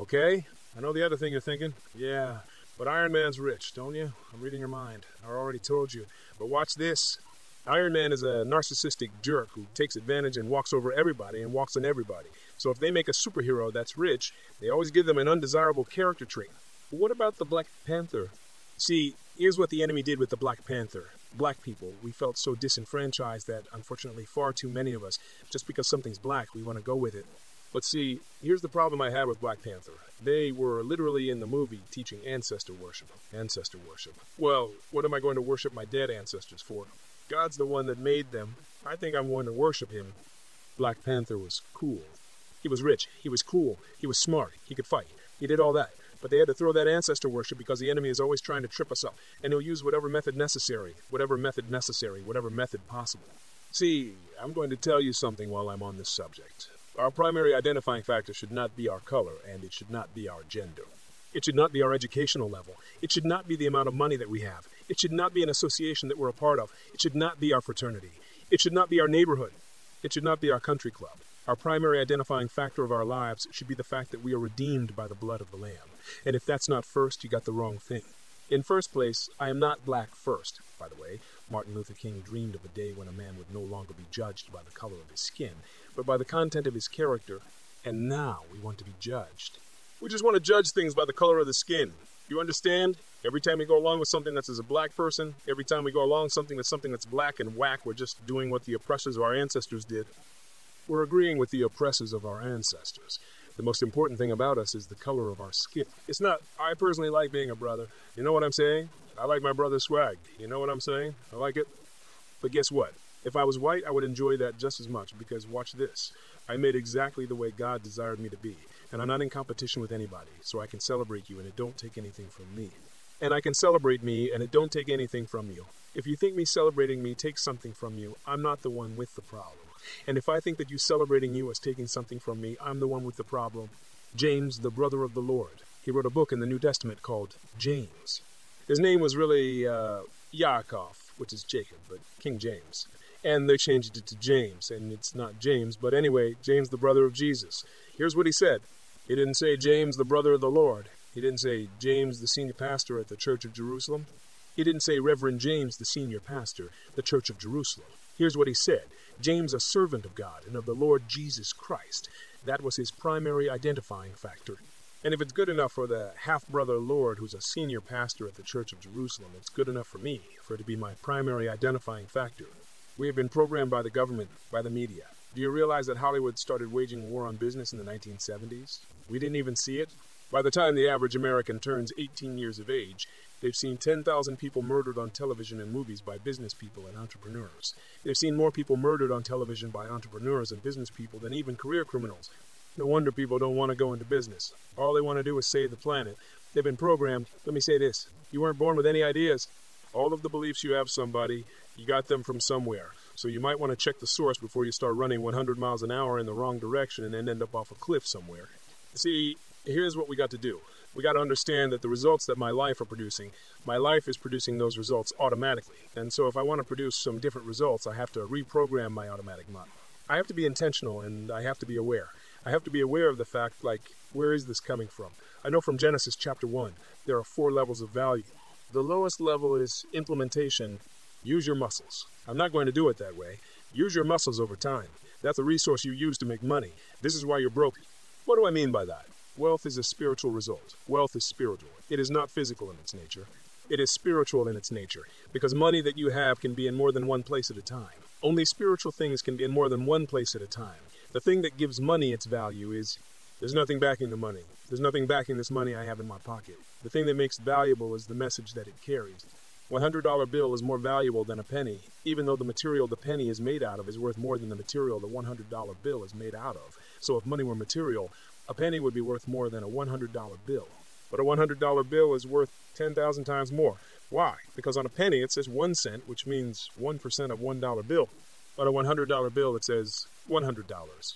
okay? I know the other thing you're thinking. Yeah, but Iron Man's rich, don't you? I'm reading your mind. I already told you. But watch this. Iron Man is a narcissistic jerk who takes advantage and walks over everybody and walks on everybody. So if they make a superhero that's rich, they always give them an undesirable character trait. But what about the Black Panther? See, here's what the enemy did with the Black Panther. Black people, we felt so disenfranchised that, unfortunately, far too many of us, just because something's black, we want to go with it. But see, here's the problem I had with Black Panther. They were literally in the movie teaching ancestor worship. Ancestor worship. Well, what am I going to worship my dead ancestors for? God's the one that made them. I think I'm going to worship him. Black Panther was cool. He was rich. He was cool. He was smart. He could fight. He did all that. But they had to throw that ancestor worship because the enemy is always trying to trip us up. And he'll use whatever method possible. See, I'm going to tell you something while I'm on this subject. Our primary identifying factor should not be our color, and it should not be our gender. It should not be our educational level. It should not be the amount of money that we have. It should not be an association that we're a part of. It should not be our fraternity. It should not be our neighborhood. It should not be our country club. Our primary identifying factor of our lives should be the fact that we are redeemed by the blood of the Lamb. And if that's not first, you got the wrong thing. In first place, I am not black first, by the way. Martin Luther King dreamed of a day when a man would no longer be judged by the color of his skin, but by the content of his character, and now we want to be judged. We just want to judge things by the color of the skin. You understand? Every time we go along with something that's as a black person, every time we go along with something that's black and whack, we're just doing what the oppressors of our ancestors did. We're agreeing with the oppressors of our ancestors. The most important thing about us is the color of our skin. It's not, I personally like being a brother. You know what I'm saying? I like my brother's swag. You know what I'm saying? I like it. But guess what? If I was white, I would enjoy that just as much because watch this. I made exactly the way God desired me to be. And I'm not in competition with anybody, so I can celebrate you and it don't take anything from me. And I can celebrate me and it don't take anything from you. If you think me celebrating me takes something from you, I'm not the one with the problem. And if I think that you celebrating you as taking something from me, I'm the one with the problem. James, the brother of the Lord. He wrote a book in the New Testament called James. His name was really Yaakov, which is Jacob, but King James. And they changed it to James, and it's not James, but anyway, James, the brother of Jesus. Here's what he said. He didn't say James, the brother of the Lord. He didn't say James, the senior pastor at the Church of Jerusalem. He didn't say Reverend James, the senior pastor, the Church of Jerusalem. Here's what he said. James, a servant of God and of the Lord Jesus Christ. That was his primary identifying factor. And if it's good enough for the half-brother Lord, who's a senior pastor at the Church of Jerusalem, it's good enough for me, for it to be my primary identifying factor. We have been programmed by the government, by the media. Do you realize that Hollywood started waging war on business in the 1970s? We didn't even see it. By the time the average American turns 18 years of age, they've seen 10,000 people murdered on television and movies by business people and entrepreneurs. They've seen more people murdered on television by entrepreneurs and business people than even career criminals. No wonder people don't want to go into business. All they want to do is save the planet. They've been programmed. Let me say this. You weren't born with any ideas. All of the beliefs you have, somebody, you got them from somewhere. So you might want to check the source before you start running 100 miles an hour in the wrong direction and then end up off a cliff somewhere. See, here's what we got to do. We got to understand that the results that my life is producing those results automatically. And so if I want to produce some different results, I have to reprogram my automatic model. I have to be intentional and I have to be aware. I have to be aware of the fact, like, where is this coming from? I know from Genesis chapter 1, there are 4 levels of value. The lowest level is implementation. Use your muscles. I'm not going to do it that way. Use your muscles over time. That's a resource you use to make money. This is why you're broke. What do I mean by that? Wealth is a spiritual result. Wealth is spiritual. It is not physical in its nature. It is spiritual in its nature, because money that you have can be in more than one place at a time. Only spiritual things can be in more than one place at a time. The thing that gives money its value is, there's nothing backing the money. There's nothing backing this money I have in my pocket. The thing that makes it valuable is the message that it carries. $100 bill is more valuable than a penny, even though the material the penny is made out of is worth more than the material the $100 bill is made out of. So if money were material, a penny would be worth more than a $100 bill. But a $100 bill is worth 10,000 times more. Why? Because on a penny it says 1 cent, which means 1% of $1 bill. On a $100 bill it says $100,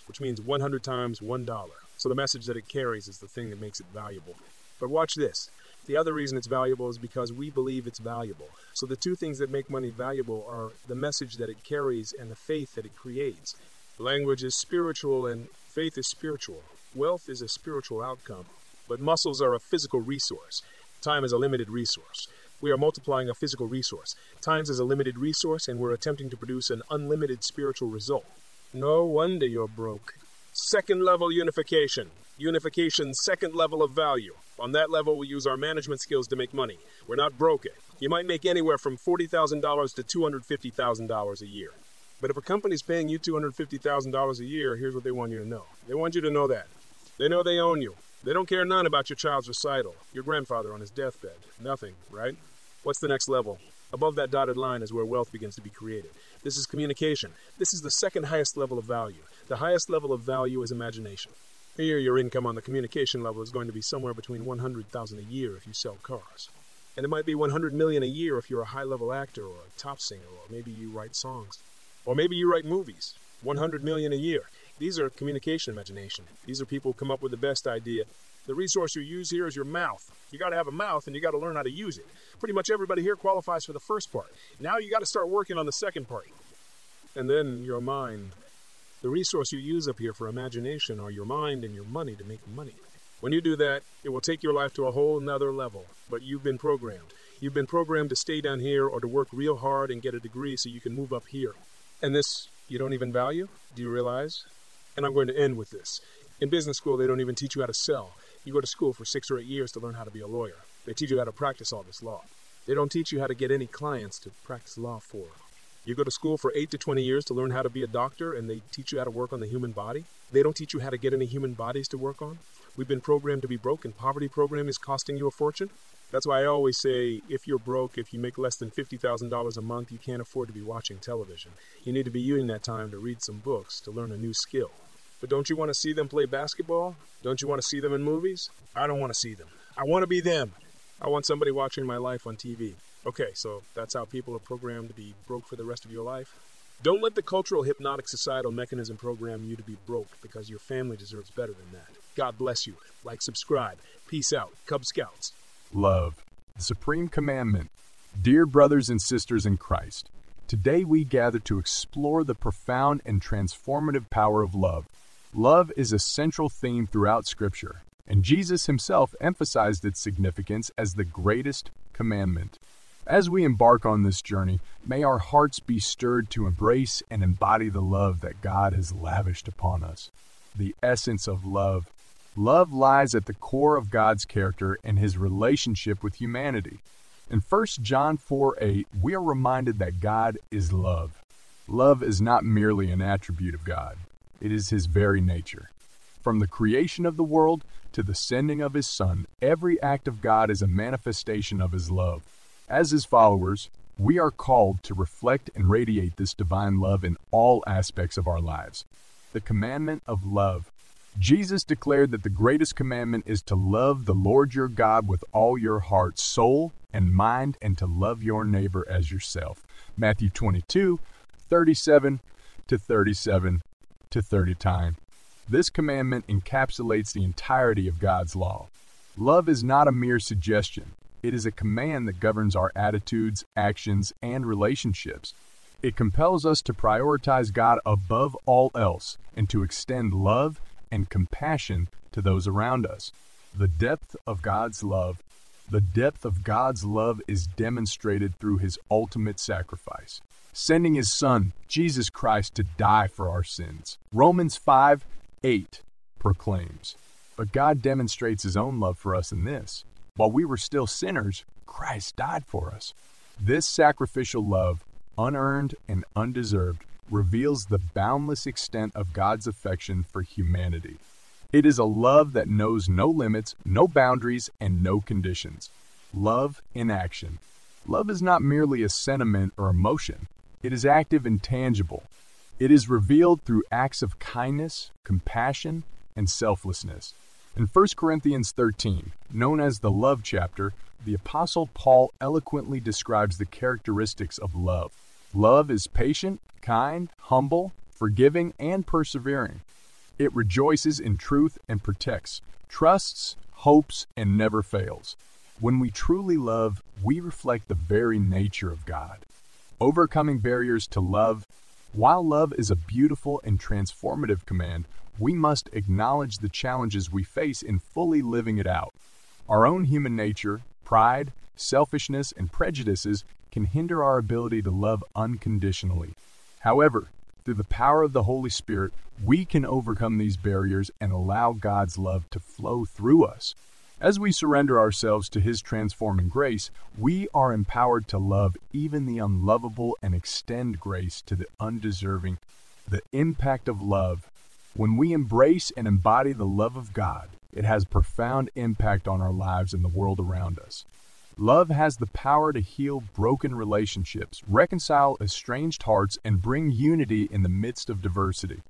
which means 100 times $1. So the message that it carries is the thing that makes it valuable. But watch this. The other reason it's valuable is because we believe it's valuable. So the two things that make money valuable are the message that it carries and the faith that it creates. Language is spiritual and faith is spiritual. Wealth is a spiritual outcome. But muscles are a physical resource. Time is a limited resource. We are multiplying a physical resource. Time is a limited resource, and we're attempting to produce an unlimited spiritual result. No wonder you're broke. Second level unification. Unification's second level of value. On that level, we use our management skills to make money. We're not broken. You might make anywhere from $40,000 to $250,000 a year. But if a company's paying you $250,000 a year, here's what they want you to know. They want you to know that. They know they own you. They don't care none about your child's recital, your grandfather on his deathbed. Nothing, right? What's the next level? Above that dotted line is where wealth begins to be created. This is communication. This is the second highest level of value. The highest level of value is imagination. Here, your income on the communication level is going to be somewhere between $100,000 a year if you sell cars. And it might be $100 million a year if you're a high-level actor or a top singer, or maybe you write songs. Or maybe you write movies. $100 million a year. These are communication imagination. These are people who come up with the best idea. The resource you use here is your mouth. You got to have a mouth and you got to learn how to use it. Pretty much everybody here qualifies for the first part. Now you got to start working on the second part. And then your mind. The resource you use up here for imagination are your mind and your money to make money. When you do that, it will take your life to a whole nother level. But you've been programmed. You've been programmed to stay down here or to work real hard and get a degree so you can move up here. And this you don't even value? Do you realize? And I'm going to end with this. In business school, they don't even teach you how to sell. You go to school for 6 or 8 years to learn how to be a lawyer. They teach you how to practice all this law. They don't teach you how to get any clients to practice law for. You go to school for 8 to 20 years to learn how to be a doctor, and they teach you how to work on the human body. They don't teach you how to get any human bodies to work on. We've been programmed to be broke, and poverty program is costing you a fortune. That's why I always say, if you're broke, if you make less than $50,000 a month, you can't afford to be watching television. You need to be using that time to read some books, to learn a new skill. But don't you want to see them play basketball? Don't you want to see them in movies? I don't want to see them. I want to be them. I want somebody watching my life on TV. Okay, so that's how people are programmed to be broke for the rest of your life. Don't let the cultural hypnotic societal mechanism program you to be broke, because your family deserves better than that. God bless you. Like, subscribe. Peace out. Cub Scouts. Love, the supreme commandment. Dear brothers and sisters in Christ, today we gather to explore the profound and transformative power of love. Love is a central theme throughout Scripture, and Jesus himself emphasized its significance as the greatest commandment. As we embark on this journey, may our hearts be stirred to embrace and embody the love that God has lavished upon us. The essence of love. Love lies at the core of God's character and his relationship with humanity. In 1 John 4:8, we are reminded that God is love. Love is not merely an attribute of God. It is his very nature. From the creation of the world to the sending of his Son, every act of God is a manifestation of his love. As his followers, we are called to reflect and radiate this divine love in all aspects of our lives. The commandment of love. Jesus declared that the greatest commandment is to love the Lord your God with all your heart, soul, and mind, and to love your neighbor as yourself. Matthew 22:37 to 39. This commandment encapsulates the entirety of God's law. Love is not a mere suggestion. It is a command that governs our attitudes, actions, and relationships. It compels us to prioritize God above all else and to extend love and compassion to those around us. The depth of God's love. The depth of God's love is demonstrated through his ultimate sacrifice. sending his son, Jesus Christ, to die for our sins. Romans 5:8 proclaims, but God demonstrates his own love for us in this: while we were still sinners, Christ died for us. This sacrificial love, unearned and undeserved, reveals the boundless extent of God's affection for humanity. It is a love that knows no limits, no boundaries, and no conditions. Love in action. Love is not merely a sentiment or emotion. It is active and tangible. It is revealed through acts of kindness, compassion, and selflessness. In 1 Corinthians 13, known as the love chapter, the Apostle Paul eloquently describes the characteristics of love. Love is patient, kind, humble, forgiving, and persevering. It rejoices in truth and protects, trusts, hopes, and never fails. When we truly love, we reflect the very nature of God. Overcoming barriers to love. While love is a beautiful and transformative command, we must acknowledge the challenges we face in fully living it out. Our own human nature, pride, selfishness, and prejudices can hinder our ability to love unconditionally. However, through the power of the Holy Spirit, we can overcome these barriers and allow God's love to flow through us. As we surrender ourselves to His transforming grace, we are empowered to love even the unlovable and extend grace to the undeserving. The impact of love. When we embrace and embody the love of God, it has a profound impact on our lives and the world around us. Love has the power to heal broken relationships, reconcile estranged hearts, and bring unity in the midst of diversity.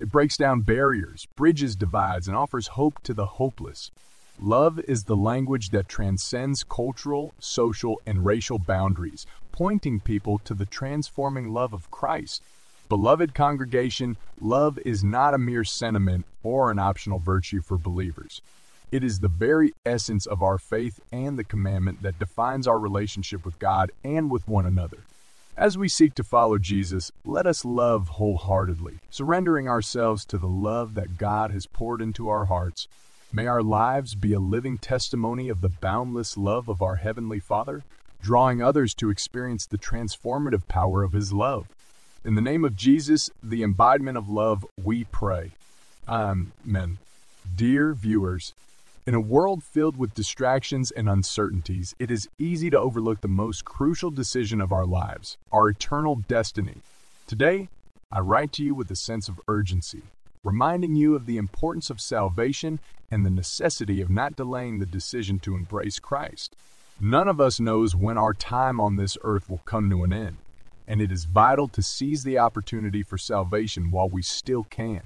It breaks down barriers, bridges divides, and offers hope to the hopeless. Love is the language that transcends cultural, social, and racial boundaries, pointing people to the transforming love of Christ. Beloved congregation, love is not a mere sentiment or an optional virtue for believers. It is the very essence of our faith and the commandment that defines our relationship with God and with one another. As we seek to follow Jesus, let us love wholeheartedly, surrendering ourselves to the love that God has poured into our hearts. May our lives be a living testimony of the boundless love of our Heavenly Father, drawing others to experience the transformative power of His love. In the name of Jesus, the embodiment of love, we pray. Amen. Dear viewers, in a world filled with distractions and uncertainties, it is easy to overlook the most crucial decision of our lives, our eternal destiny. Today, I write to you with a sense of urgency, reminding you of the importance of salvation and the necessity of not delaying the decision to embrace Christ. None of us knows when our time on this earth will come to an end, and it is vital to seize the opportunity for salvation while we still can.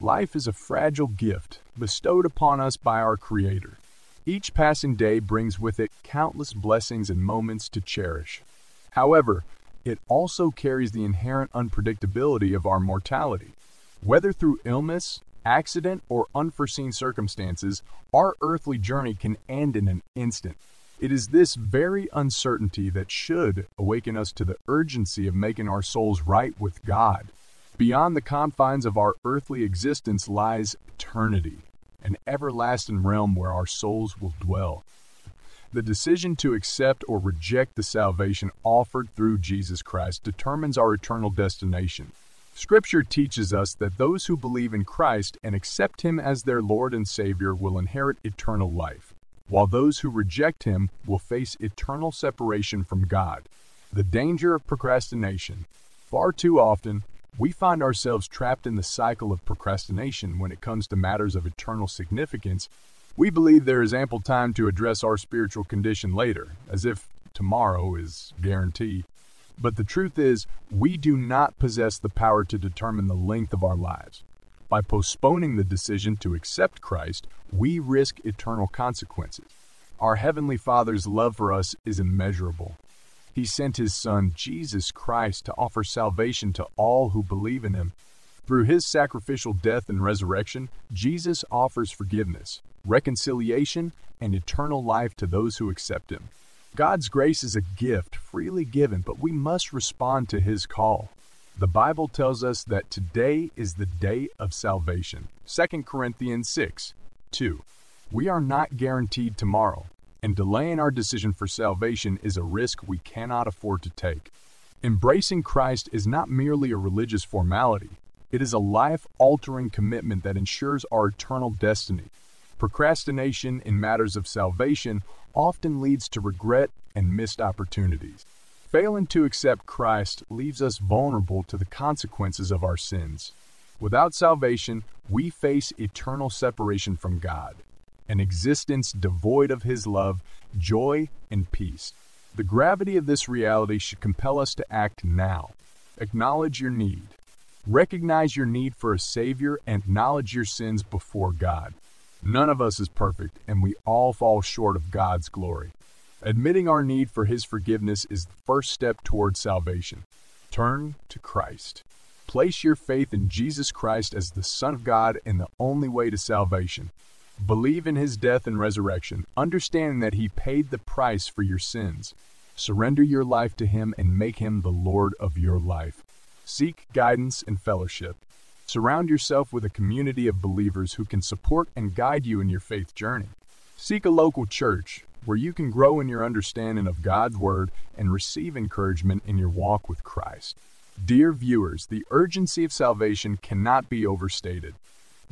Life is a fragile gift bestowed upon us by our Creator. Each passing day brings with it countless blessings and moments to cherish. However, it also carries the inherent unpredictability of our mortality. Whether through illness, accident, or unforeseen circumstances, our earthly journey can end in an instant. It is this very uncertainty that should awaken us to the urgency of making our souls right with God. Beyond the confines of our earthly existence lies eternity, an everlasting realm where our souls will dwell. The decision to accept or reject the salvation offered through Jesus Christ determines our eternal destination. Scripture teaches us that those who believe in Christ and accept Him as their Lord and Savior will inherit eternal life, while those who reject Him will face eternal separation from God. The danger of procrastination. Far too often, we find ourselves trapped in the cycle of procrastination when it comes to matters of eternal significance. We believe there is ample time to address our spiritual condition later, as if tomorrow is guaranteed. But the truth is, we do not possess the power to determine the length of our lives. By postponing the decision to accept Christ, we risk eternal consequences. Our Heavenly Father's love for us is immeasurable. He sent His Son, Jesus Christ, to offer salvation to all who believe in Him. Through His sacrificial death and resurrection, Jesus offers forgiveness, reconciliation, and eternal life to those who accept Him. God's grace is a gift freely given, but we must respond to His call. The Bible tells us that today is the day of salvation. 2 Corinthians 6:2. We are not guaranteed tomorrow, and delaying our decision for salvation is a risk we cannot afford to take. Embracing Christ is not merely a religious formality. It is a life-altering commitment that ensures our eternal destiny. Procrastination in matters of salvation often leads to regret and missed opportunities. Failing to accept Christ leaves us vulnerable to the consequences of our sins. Without salvation, we face eternal separation from God, an existence devoid of His love, joy, and peace. The gravity of this reality should compel us to act now. Acknowledge your need. Recognize your need for a Savior and acknowledge your sins before God. None of us is perfect, and we all fall short of God's glory. Admitting our need for His forgiveness is the first step toward salvation. Turn to Christ. Place your faith in Jesus Christ as the Son of God and the only way to salvation. Believe in His death and resurrection, understanding that He paid the price for your sins. Surrender your life to Him and make Him the Lord of your life. Seek guidance and fellowship. Surround yourself with a community of believers who can support and guide you in your faith journey. Seek a local church where you can grow in your understanding of God's Word and receive encouragement in your walk with Christ. Dear viewers, the urgency of salvation cannot be overstated.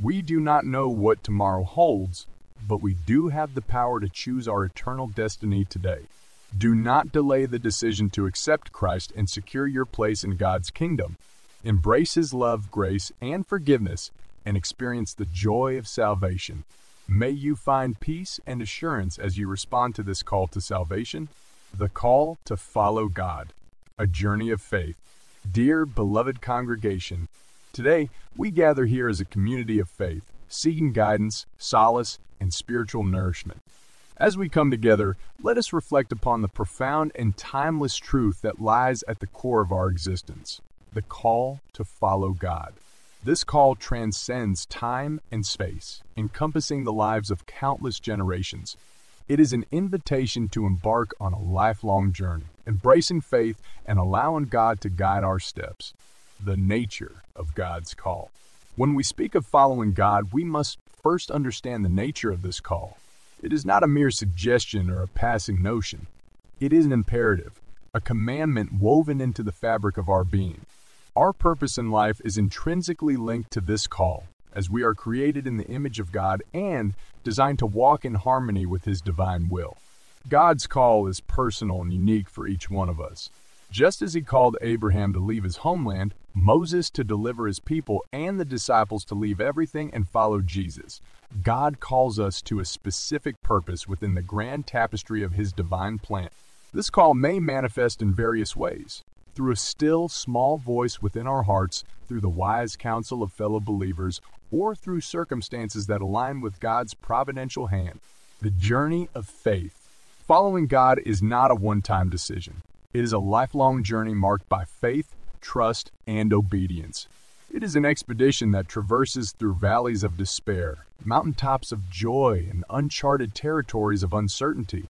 We do not know what tomorrow holds, but we do have the power to choose our eternal destiny today. Do not delay the decision to accept Christ and secure your place in God's kingdom. Embrace His love, grace, and forgiveness, and experience the joy of salvation. May you find peace and assurance as you respond to this call to salvation, the call to follow God, a journey of faith. Dear beloved congregation, today, we gather here as a community of faith, seeking guidance, solace, and spiritual nourishment. As we come together, let us reflect upon the profound and timeless truth that lies at the core of our existence, the call to follow God. This call transcends time and space, encompassing the lives of countless generations. It is an invitation to embark on a lifelong journey, embracing faith and allowing God to guide our steps. The nature of God's call. When we speak of following God, we must first understand the nature of this call. It is not a mere suggestion or a passing notion. It is an imperative, a commandment woven into the fabric of our being. Our purpose in life is intrinsically linked to this call, as we are created in the image of God and designed to walk in harmony with His divine will. God's call is personal and unique for each one of us. Just as He called Abraham to leave his homeland, Moses to deliver His people, and the disciples to leave everything and follow Jesus, God calls us to a specific purpose within the grand tapestry of His divine plan. This call may manifest in various ways, through a still, small voice within our hearts, through the wise counsel of fellow believers, or through circumstances that align with God's providential hand. The journey of faith. Following God is not a one-time decision. It is a lifelong journey marked by faith, trust, and obedience. It is an expedition that traverses through valleys of despair, mountaintops of joy, and uncharted territories of uncertainty.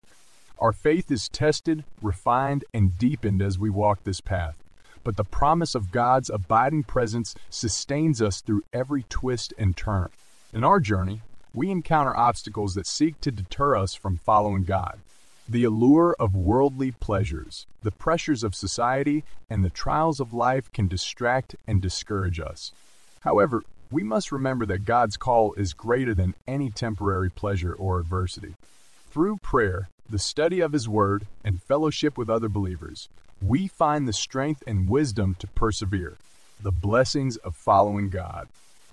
Our faith is tested, refined, and deepened as we walk this path, but the promise of God's abiding presence sustains us through every twist and turn. In our journey, we encounter obstacles that seek to deter us from following God. The allure of worldly pleasures, the pressures of society, and the trials of life can distract and discourage us. However, we must remember that God's call is greater than any temporary pleasure or adversity. Through prayer, the study of His Word, and fellowship with other believers, we find the strength and wisdom to persevere. The blessings of following God.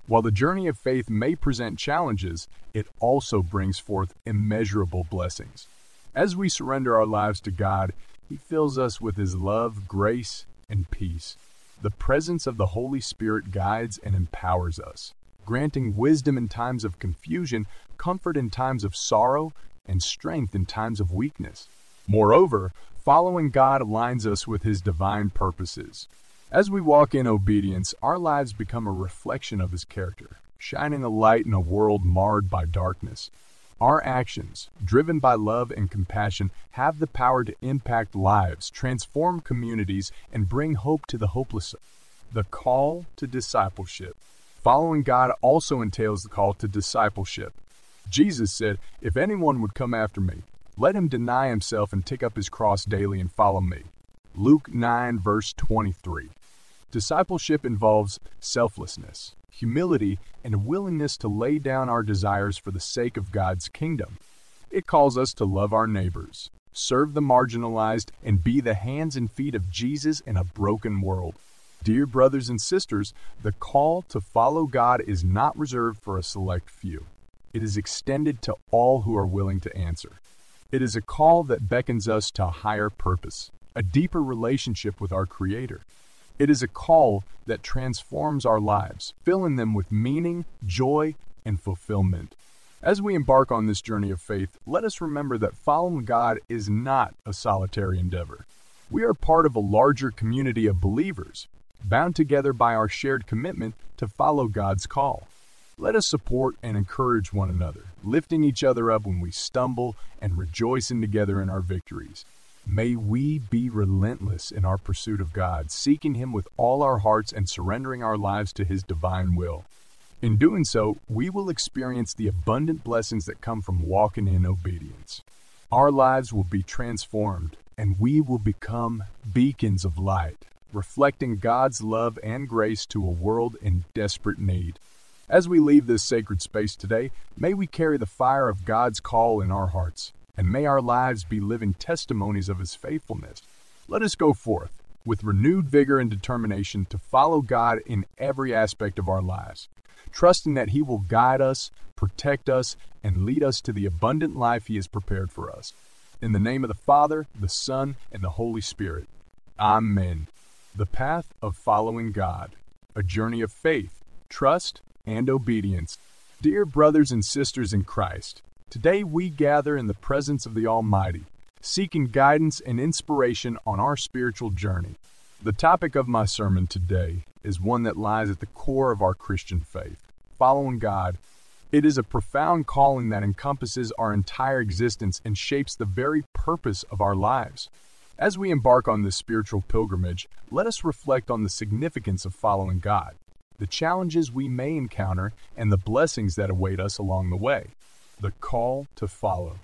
While the journey of faith may present challenges, it also brings forth immeasurable blessings. As we surrender our lives to God, He fills us with His love, grace, and peace. The presence of the Holy Spirit guides and empowers us, granting wisdom in times of confusion, comfort in times of sorrow, and strength in times of weakness. Moreover, following God aligns us with His divine purposes. As we walk in obedience, our lives become a reflection of His character, shining a light in a world marred by darkness. Our actions, driven by love and compassion, have the power to impact lives, transform communities, and bring hope to the hopeless. The call to discipleship. Following God also entails the call to discipleship. Jesus said, "If anyone would come after me, let him deny himself and take up his cross daily and follow me. Luke 9, verse 23. Discipleship involves selflessness, humility, and a willingness to lay down our desires for the sake of God's kingdom. It calls us to love our neighbors, serve the marginalized, and be the hands and feet of Jesus in a broken world. Dear brothers and sisters, the call to follow God is not reserved for a select few. It is extended to all who are willing to answer. It is a call that beckons us to a higher purpose, a deeper relationship with our Creator. It is a call that transforms our lives, filling them with meaning, joy, and fulfillment. As we embark on this journey of faith, let us remember that following God is not a solitary endeavor. We are part of a larger community of believers, bound together by our shared commitment to follow God's call. Let us support and encourage one another, lifting each other up when we stumble and rejoicing together in our victories. May we be relentless in our pursuit of God, seeking Him with all our hearts and surrendering our lives to His divine will. In doing so, we will experience the abundant blessings that come from walking in obedience. Our lives will be transformed, and we will become beacons of light, reflecting God's love and grace to a world in desperate need. As we leave this sacred space today, may we carry the fire of God's call in our hearts, and may our lives be living testimonies of His faithfulness. Let us go forth with renewed vigor and determination to follow God in every aspect of our lives, trusting that He will guide us, protect us, and lead us to the abundant life He has prepared for us. In the name of the Father, the Son, and the Holy Spirit. Amen. The path of following God, a journey of faith, trust, and obedience. Dear brothers and sisters in Christ, today we gather in the presence of the Almighty, seeking guidance and inspiration on our spiritual journey. The topic of my sermon today is one that lies at the core of our Christian faith, following God. It is a profound calling that encompasses our entire existence and shapes the very purpose of our lives. As we embark on this spiritual pilgrimage, let us reflect on the significance of following God, the challenges we may encounter, and the blessings that await us along the way. The call to follow.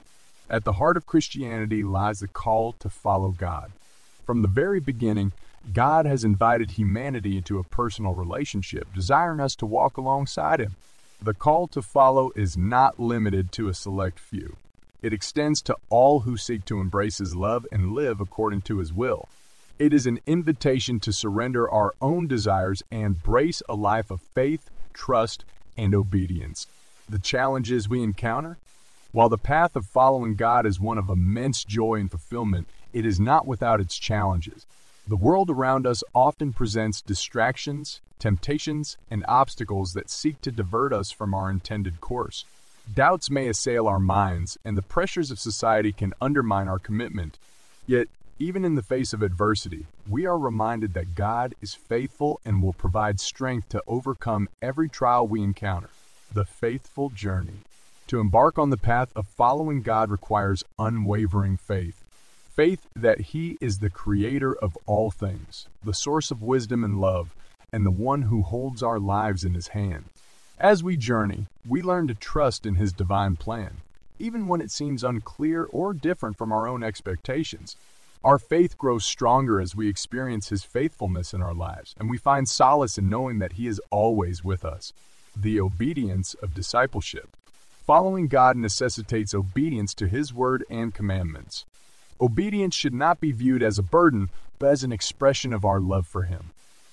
At the heart of Christianity lies the call to follow God. From the very beginning, God has invited humanity into a personal relationship, desiring us to walk alongside Him. The call to follow is not limited to a select few. It extends to all who seek to embrace His love and live according to His will. It is an invitation to surrender our own desires and embrace a life of faith, trust, and obedience. The challenges we encounter? While the path of following God is one of immense joy and fulfillment, it is not without its challenges. The world around us often presents distractions, temptations, and obstacles that seek to divert us from our intended course. Doubts may assail our minds, and the pressures of society can undermine our commitment. Yet, even in the face of adversity, we are reminded that God is faithful and will provide strength to overcome every trial we encounter. The faithful journey. To embark on the path of following God requires unwavering faith. Faith that He is the Creator of all things, the source of wisdom and love, and the one who holds our lives in His hand. As we journey, we learn to trust in His divine plan, even when it seems unclear or different from our own expectations. Our faith grows stronger as we experience His faithfulness in our lives, and we find solace in knowing that He is always with us. The obedience of discipleship. Following God necessitates obedience to His word and commandments. Obedience should not be viewed as a burden, but as an expression of our love for Him.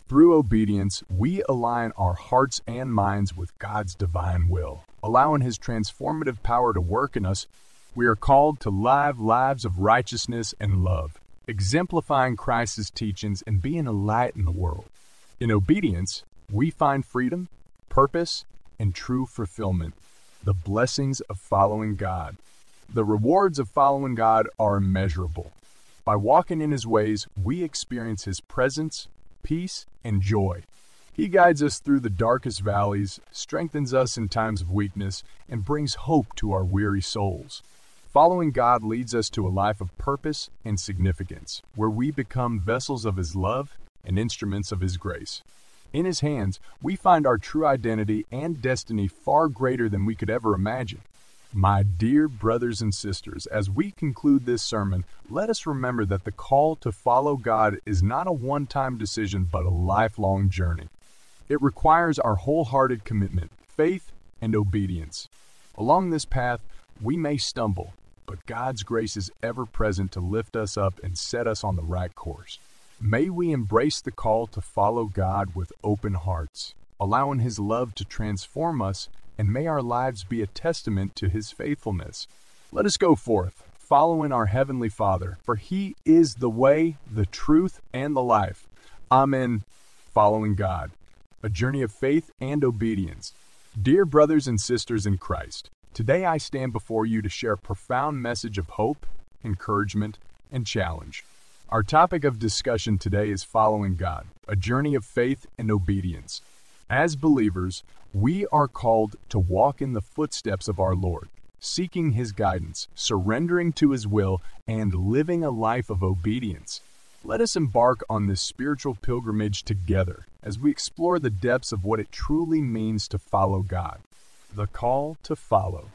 Through obedience, we align our hearts and minds with God's divine will, allowing His transformative power to work in us. We are called to live lives of righteousness and love, exemplifying Christ's teachings and being a light in the world. In obedience, we find freedom, purpose, and true fulfillment. The blessings of following God. The rewards of following God are immeasurable. By walking in His ways, we experience His presence, peace, and joy. He guides us through the darkest valleys, strengthens us in times of weakness, and brings hope to our weary souls. Following God leads us to a life of purpose and significance, where we become vessels of His love and instruments of His grace. In His hands, we find our true identity and destiny far greater than we could ever imagine. My dear brothers and sisters, as we conclude this sermon, let us remember that the call to follow God is not a one-time decision, but a lifelong journey. It requires our wholehearted commitment, faith, and obedience. Along this path, we may stumble, but God's grace is ever present to lift us up and set us on the right course. May we embrace the call to follow God with open hearts, allowing His love to transform us, and may our lives be a testament to His faithfulness. Let us go forth, following our Heavenly Father, for He is the way, the truth, and the life. Amen. Following God, a journey of faith and obedience. Dear brothers and sisters in Christ, today I stand before you to share a profound message of hope, encouragement, and challenge. Our topic of discussion today is following God, a journey of faith and obedience. As believers, we are called to walk in the footsteps of our Lord, seeking His guidance, surrendering to His will, and living a life of obedience. Let us embark on this spiritual pilgrimage together as we explore the depths of what it truly means to follow God. The call to follow.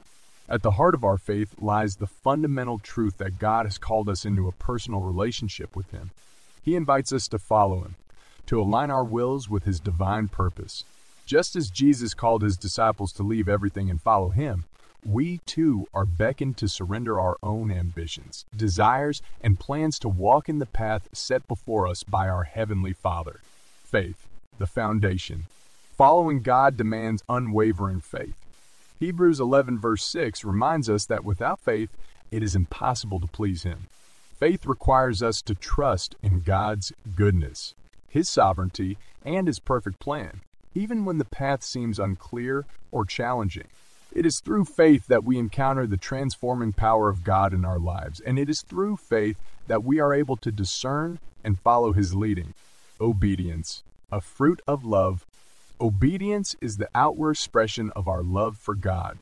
At the heart of our faith lies the fundamental truth that God has called us into a personal relationship with Him. He invites us to follow Him, to align our wills with His divine purpose. Just as Jesus called His disciples to leave everything and follow Him, we too are beckoned to surrender our own ambitions, desires, and plans to walk in the path set before us by our Heavenly Father. Faith, the foundation. Following God demands unwavering faith. Hebrews 11 verse 6 reminds us that without faith, it is impossible to please Him. Faith requires us to trust in God's goodness, His sovereignty, and His perfect plan, even when the path seems unclear or challenging. It is through faith that we encounter the transforming power of God in our lives, and it is through faith that we are able to discern and follow His leading. Obedience, a fruit of love. Obedience is the outward expression of our love for God.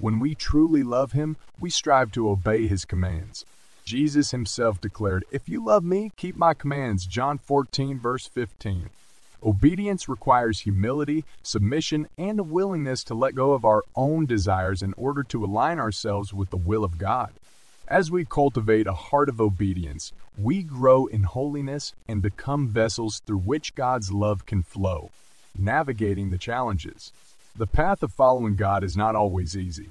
When we truly love Him, we strive to obey His commands. Jesus Himself declared, "If you love me, keep my commands," John 14, verse 15. Obedience requires humility, submission, and a willingness to let go of our own desires in order to align ourselves with the will of God. As we cultivate a heart of obedience, we grow in holiness and become vessels through which God's love can flow. Navigating the challenges. The path of following God is not always easy.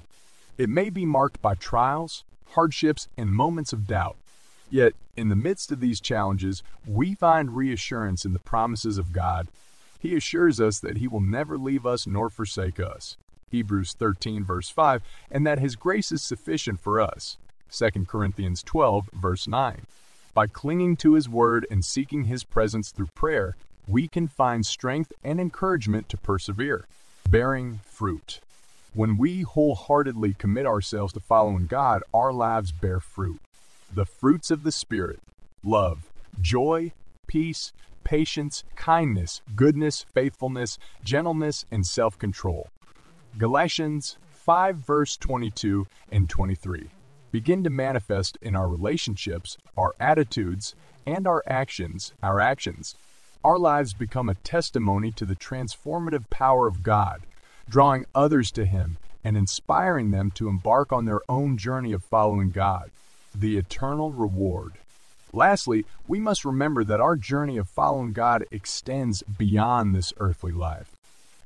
It may be marked by trials, hardships, and moments of doubt. Yet, in the midst of these challenges, we find reassurance in the promises of God. He assures us that He will never leave us nor forsake us, Hebrews 13, verse 5, and that His grace is sufficient for us, 2 Corinthians 12, verse 9. By clinging to His word and seeking His presence through prayer, we can find strength and encouragement to persevere. Bearing fruit. When we wholeheartedly commit ourselves to following God, our lives bear fruit. The fruits of the Spirit: love, joy, peace, patience, kindness, goodness, faithfulness, gentleness, and self-control. Galatians 5 verse 22 and 23. Begin to manifest in our relationships, our attitudes, and our actions. Our lives become a testimony to the transformative power of God, drawing others to Him and inspiring them to embark on their own journey of following God. The eternal reward. Lastly, we must remember that our journey of following God extends beyond this earthly life.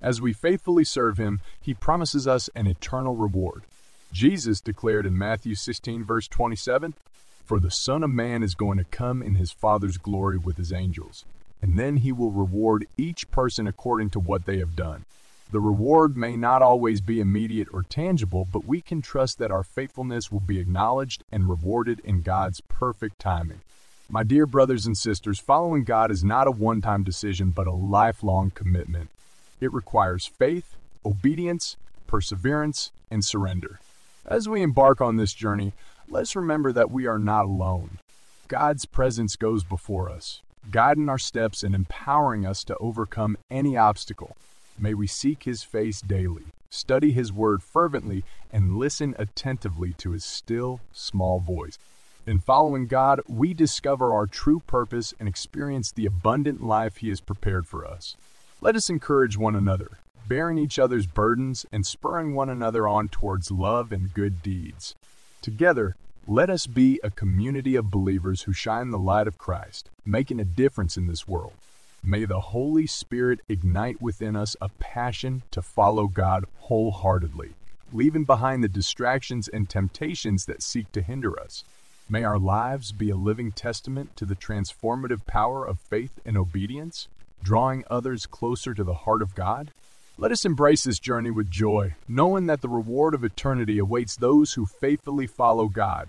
As we faithfully serve Him, He promises us an eternal reward. Jesus declared in Matthew 16, verse 27, "For the Son of Man is going to come in His Father's glory with His angels, and then He will reward each person according to what they have done." The reward may not always be immediate or tangible, but we can trust that our faithfulness will be acknowledged and rewarded in God's perfect timing. My dear brothers and sisters, following God is not a one-time decision, but a lifelong commitment. It requires faith, obedience, perseverance, and surrender. As we embark on this journey, let's remember that we are not alone. God's presence goes before us, guiding our steps and empowering us to overcome any obstacle. May we seek His face daily, study His word fervently, and listen attentively to His still, small voice. In following God, we discover our true purpose and experience the abundant life He has prepared for us. Let us encourage one another, bearing each other's burdens and spurring one another on towards love and good deeds. Together, let us be a community of believers who shine the light of Christ, making a difference in this world. May the Holy Spirit ignite within us a passion to follow God wholeheartedly, leaving behind the distractions and temptations that seek to hinder us. May our lives be a living testament to the transformative power of faith and obedience, drawing others closer to the heart of God. Let us embrace this journey with joy, knowing that the reward of eternity awaits those who faithfully follow God.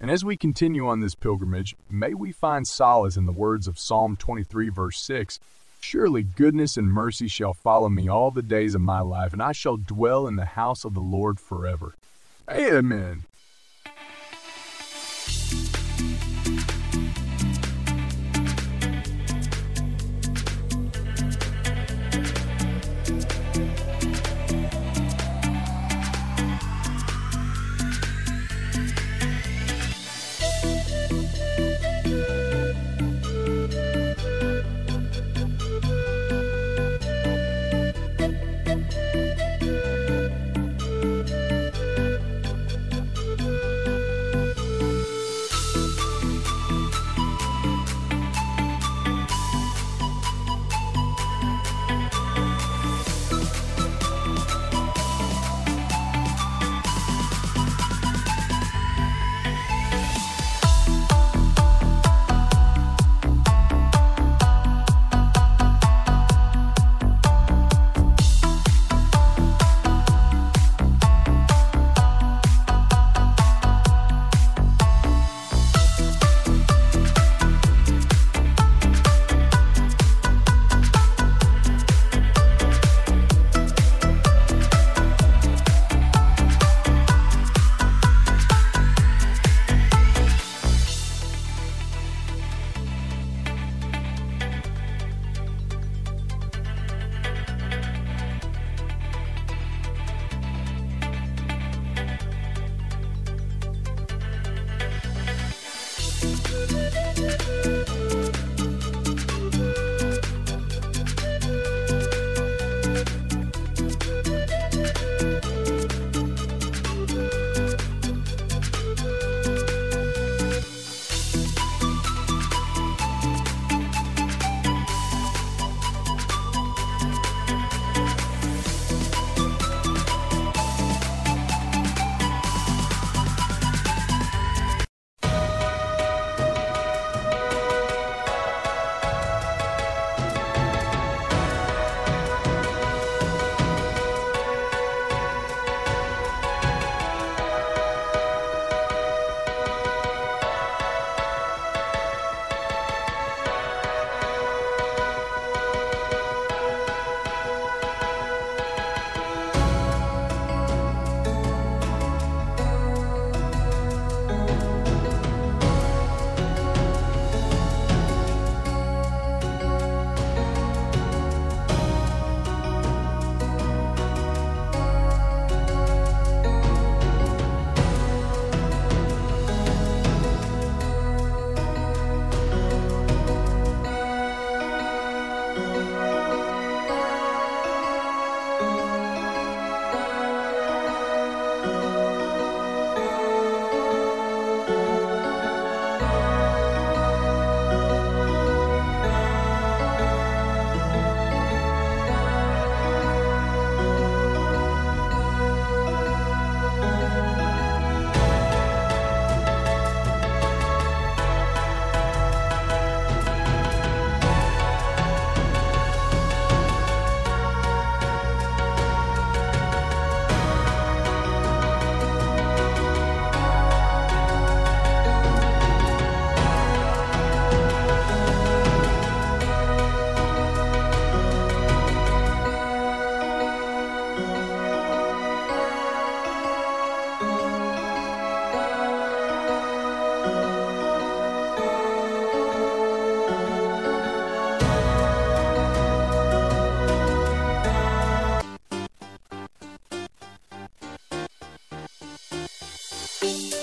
And as we continue on this pilgrimage, may we find solace in the words of Psalm 23, verse 6, "Surely goodness and mercy shall follow me all the days of my life, and I shall dwell in the house of the Lord forever." Amen.